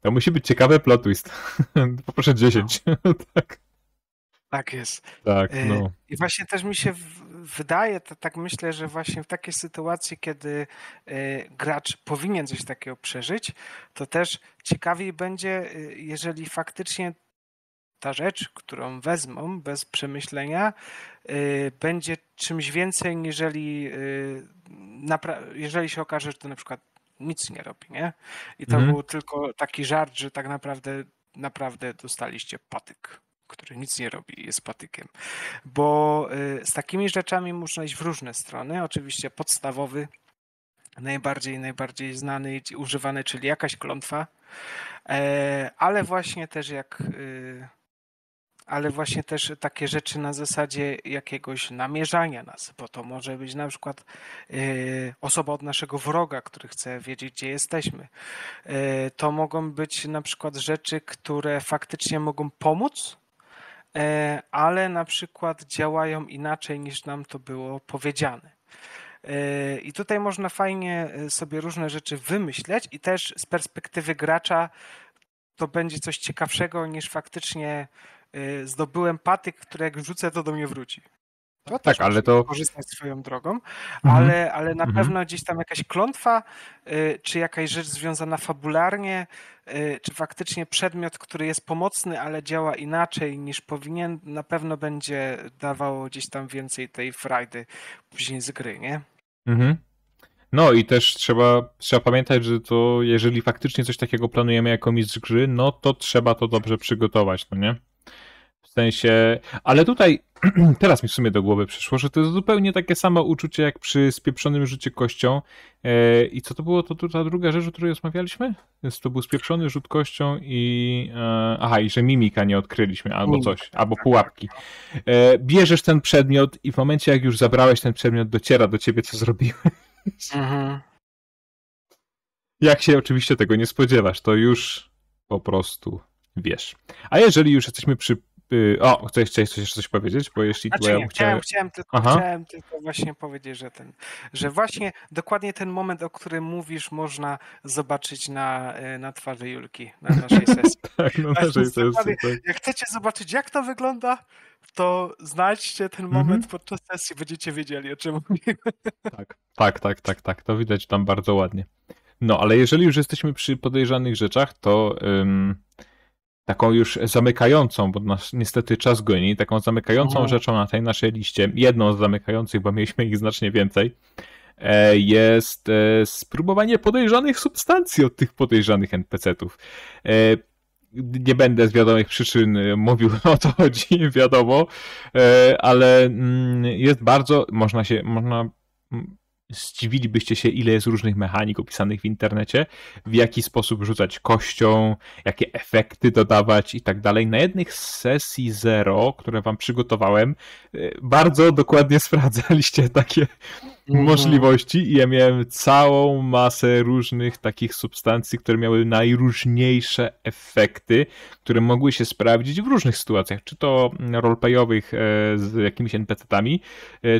To musi być ciekawy plot twist. Poproszę 10. Tak jest. Tak, no. I właśnie też mi się wydaje, to tak myślę, że właśnie w takiej sytuacji, kiedy gracz powinien coś takiego przeżyć, to też ciekawiej będzie, jeżeli faktycznie ta rzecz, którą wezmą bez przemyślenia, będzie czymś więcej, jeżeli się okaże, że to na przykład nic nie robi, nie? I to był tylko taki żart, że tak naprawdę dostaliście patyk, który nic nie robi, jest patykiem. Bo z takimi rzeczami można iść w różne strony. Oczywiście podstawowy, najbardziej znany i używany, czyli jakaś klątwa, ale właśnie też takie rzeczy na zasadzie jakiegoś namierzania nas, bo to może być na przykład osoba od naszego wroga, który chce wiedzieć, gdzie jesteśmy. To mogą być na przykład rzeczy, które faktycznie mogą pomóc, ale na przykład działają inaczej niż nam to było powiedziane. I tutaj można fajnie sobie różne rzeczy wymyśleć i też z perspektywy gracza to będzie coś ciekawszego niż faktycznie zdobyłem patyk, który jak wrzucę, to do mnie wróci. To tak, ale to korzystać swoją drogą, ale na pewno gdzieś tam jakaś klątwa, czy jakaś rzecz związana fabularnie, czy faktycznie przedmiot, który jest pomocny, ale działa inaczej niż powinien, na pewno będzie dawało gdzieś tam więcej tej frajdy później z gry, nie? Mhm. No i też trzeba pamiętać, że to jeżeli faktycznie coś takiego planujemy jako mistrz gry, no to trzeba to dobrze przygotować, no nie? W sensie, ale tutaj teraz mi w sumie do głowy przyszło, że to jest zupełnie takie samo uczucie jak przy spieprzonym rzucie kością. I co to było? To ta druga rzecz, o której rozmawialiśmy? Więc to był spieprzony rzut kością i... aha, i że mimika nie odkryliśmy, albo coś, albo pułapki. Bierzesz ten przedmiot i w momencie jak już zabrałeś ten przedmiot, dociera do ciebie, co zrobiłeś. Mhm. Jak się oczywiście tego nie spodziewasz, to już po prostu wiesz. A jeżeli już jesteśmy przy... O, chcesz coś powiedzieć? Bo jeśli znaczy, nie, chciałem tylko właśnie powiedzieć, że właśnie dokładnie ten moment, o którym mówisz, można zobaczyć na twarzy Julki, na naszej sesji. Tak, na naszej sesji. Tak. Jak chcecie zobaczyć, jak to wygląda, to znajdźcie ten moment podczas sesji, będziecie wiedzieli, o czym mówimy. Tak, to widać tam bardzo ładnie. No, ale jeżeli już jesteśmy przy podejrzanych rzeczach, to... taką już zamykającą, bo nas niestety czas goni, taką zamykającą rzeczą na tej naszej liście, jedną z zamykających, bo mieliśmy ich znacznie więcej, jest spróbowanie podejrzanych substancji od tych podejrzanych NPC-ów. Nie będę z wiadomych przyczyn mówił, o co chodzi, wiadomo, ale jest bardzo, zdziwilibyście się, ile jest różnych mechanik opisanych w internecie, w jaki sposób rzucać kością, jakie efekty dodawać i tak dalej. Na jednych z sesji zero, które wam przygotowałem, bardzo dokładnie sprawdzaliście takie możliwości i ja miałem całą masę różnych takich substancji, które miały najróżniejsze efekty, które mogły się sprawdzić w różnych sytuacjach, czy to roleplayowych z jakimiś NPC-tami,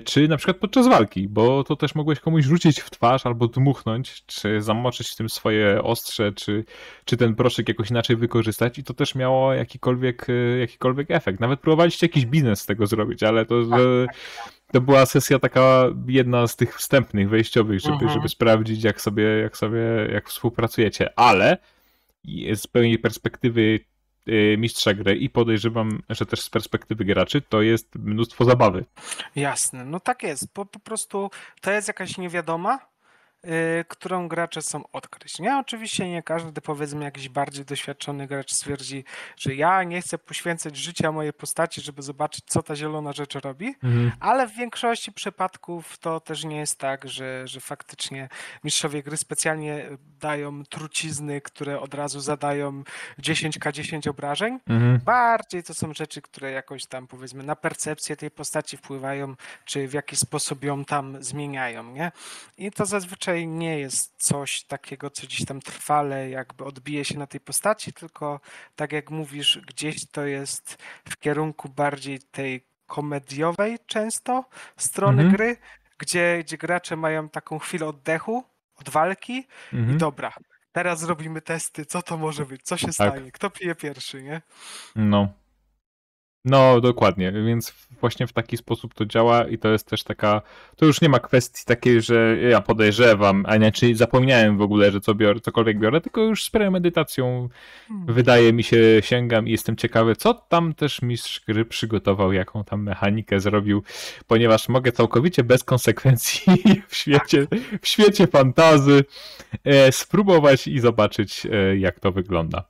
czy na przykład podczas walki, bo to też mogłeś komuś rzucić w twarz albo dmuchnąć, czy zamoczyć w tym swoje ostrze, czy ten proszek jakoś inaczej wykorzystać i to też miało jakikolwiek efekt. Nawet próbowaliście jakiś biznes z tego zrobić, ale to była sesja taka jedna z tych wstępnych, wejściowych, żeby sprawdzić, jak współpracujecie, ale z pełnej perspektywy mistrza gry i podejrzewam, że też z perspektywy graczy, to jest mnóstwo zabawy. Jasne, no tak jest, bo po prostu to jest jakaś niewiadoma, którą gracze chcą odkryć. Nie, oczywiście nie każdy, powiedzmy, jakiś bardziej doświadczony gracz stwierdzi, że ja nie chcę poświęcać życia mojej postaci, żeby zobaczyć, co ta zielona rzecz robi, ale w większości przypadków to też nie jest tak, że faktycznie mistrzowie gry specjalnie dają trucizny, które od razu zadają 10 obrażeń. Bardziej to są rzeczy, które jakoś tam, powiedzmy, na percepcję tej postaci wpływają, czy w jakiś sposób ją tam zmieniają, nie? I to zazwyczaj nie jest coś takiego, co gdzieś tam trwale jakby odbije się na tej postaci, tylko tak jak mówisz, gdzieś to jest w kierunku bardziej tej komediowej często strony gry, gdzie gracze mają taką chwilę oddechu, od walki i dobra, teraz zrobimy testy, co to może być, co się stanie, kto pije pierwszy, nie? No, dokładnie, więc właśnie w taki sposób to działa i to jest też taka, to już nie ma kwestii takiej, że ja podejrzewam, a nie, czy zapomniałem w ogóle, że cokolwiek biorę, tylko już z premedytacją wydaje mi się, sięgam i jestem ciekawy, co tam też mistrz gry przygotował, jaką tam mechanikę zrobił, ponieważ mogę całkowicie bez konsekwencji w świecie fantazy spróbować i zobaczyć, jak to wygląda.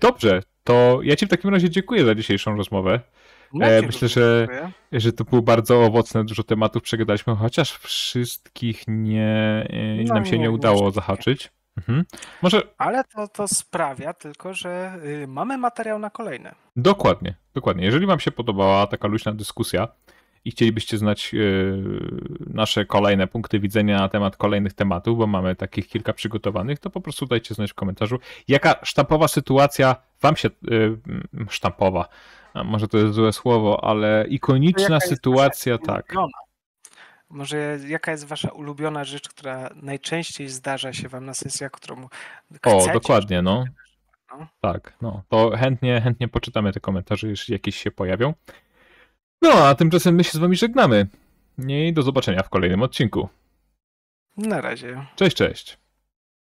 Dobrze. To ja ci w takim razie dziękuję za dzisiejszą rozmowę. Myślę, że to było bardzo owocne, dużo tematów przegadaliśmy, chociaż wszystkich nam się nie udało zahaczyć. Może... Ale to sprawia tylko, że mamy materiał na kolejne. Dokładnie. Jeżeli wam się podobała taka luźna dyskusja i chcielibyście znać nasze kolejne punkty widzenia na temat kolejnych tematów, bo mamy takich kilka przygotowanych, to po prostu dajcie znać w komentarzu, jaka sztampowa sytuacja wam się... sztampowa, może to jest złe słowo, ale ikoniczna sytuacja, tak. Może jaka jest wasza ulubiona rzecz, która najczęściej zdarza się wam na sesjach, którą chcecie? O, dokładnie, no. No. Tak, no. To chętnie poczytamy te komentarze, jeśli jakieś się pojawią. No, a tymczasem my się z wami żegnamy. I do zobaczenia w kolejnym odcinku. Na razie. Cześć, cześć.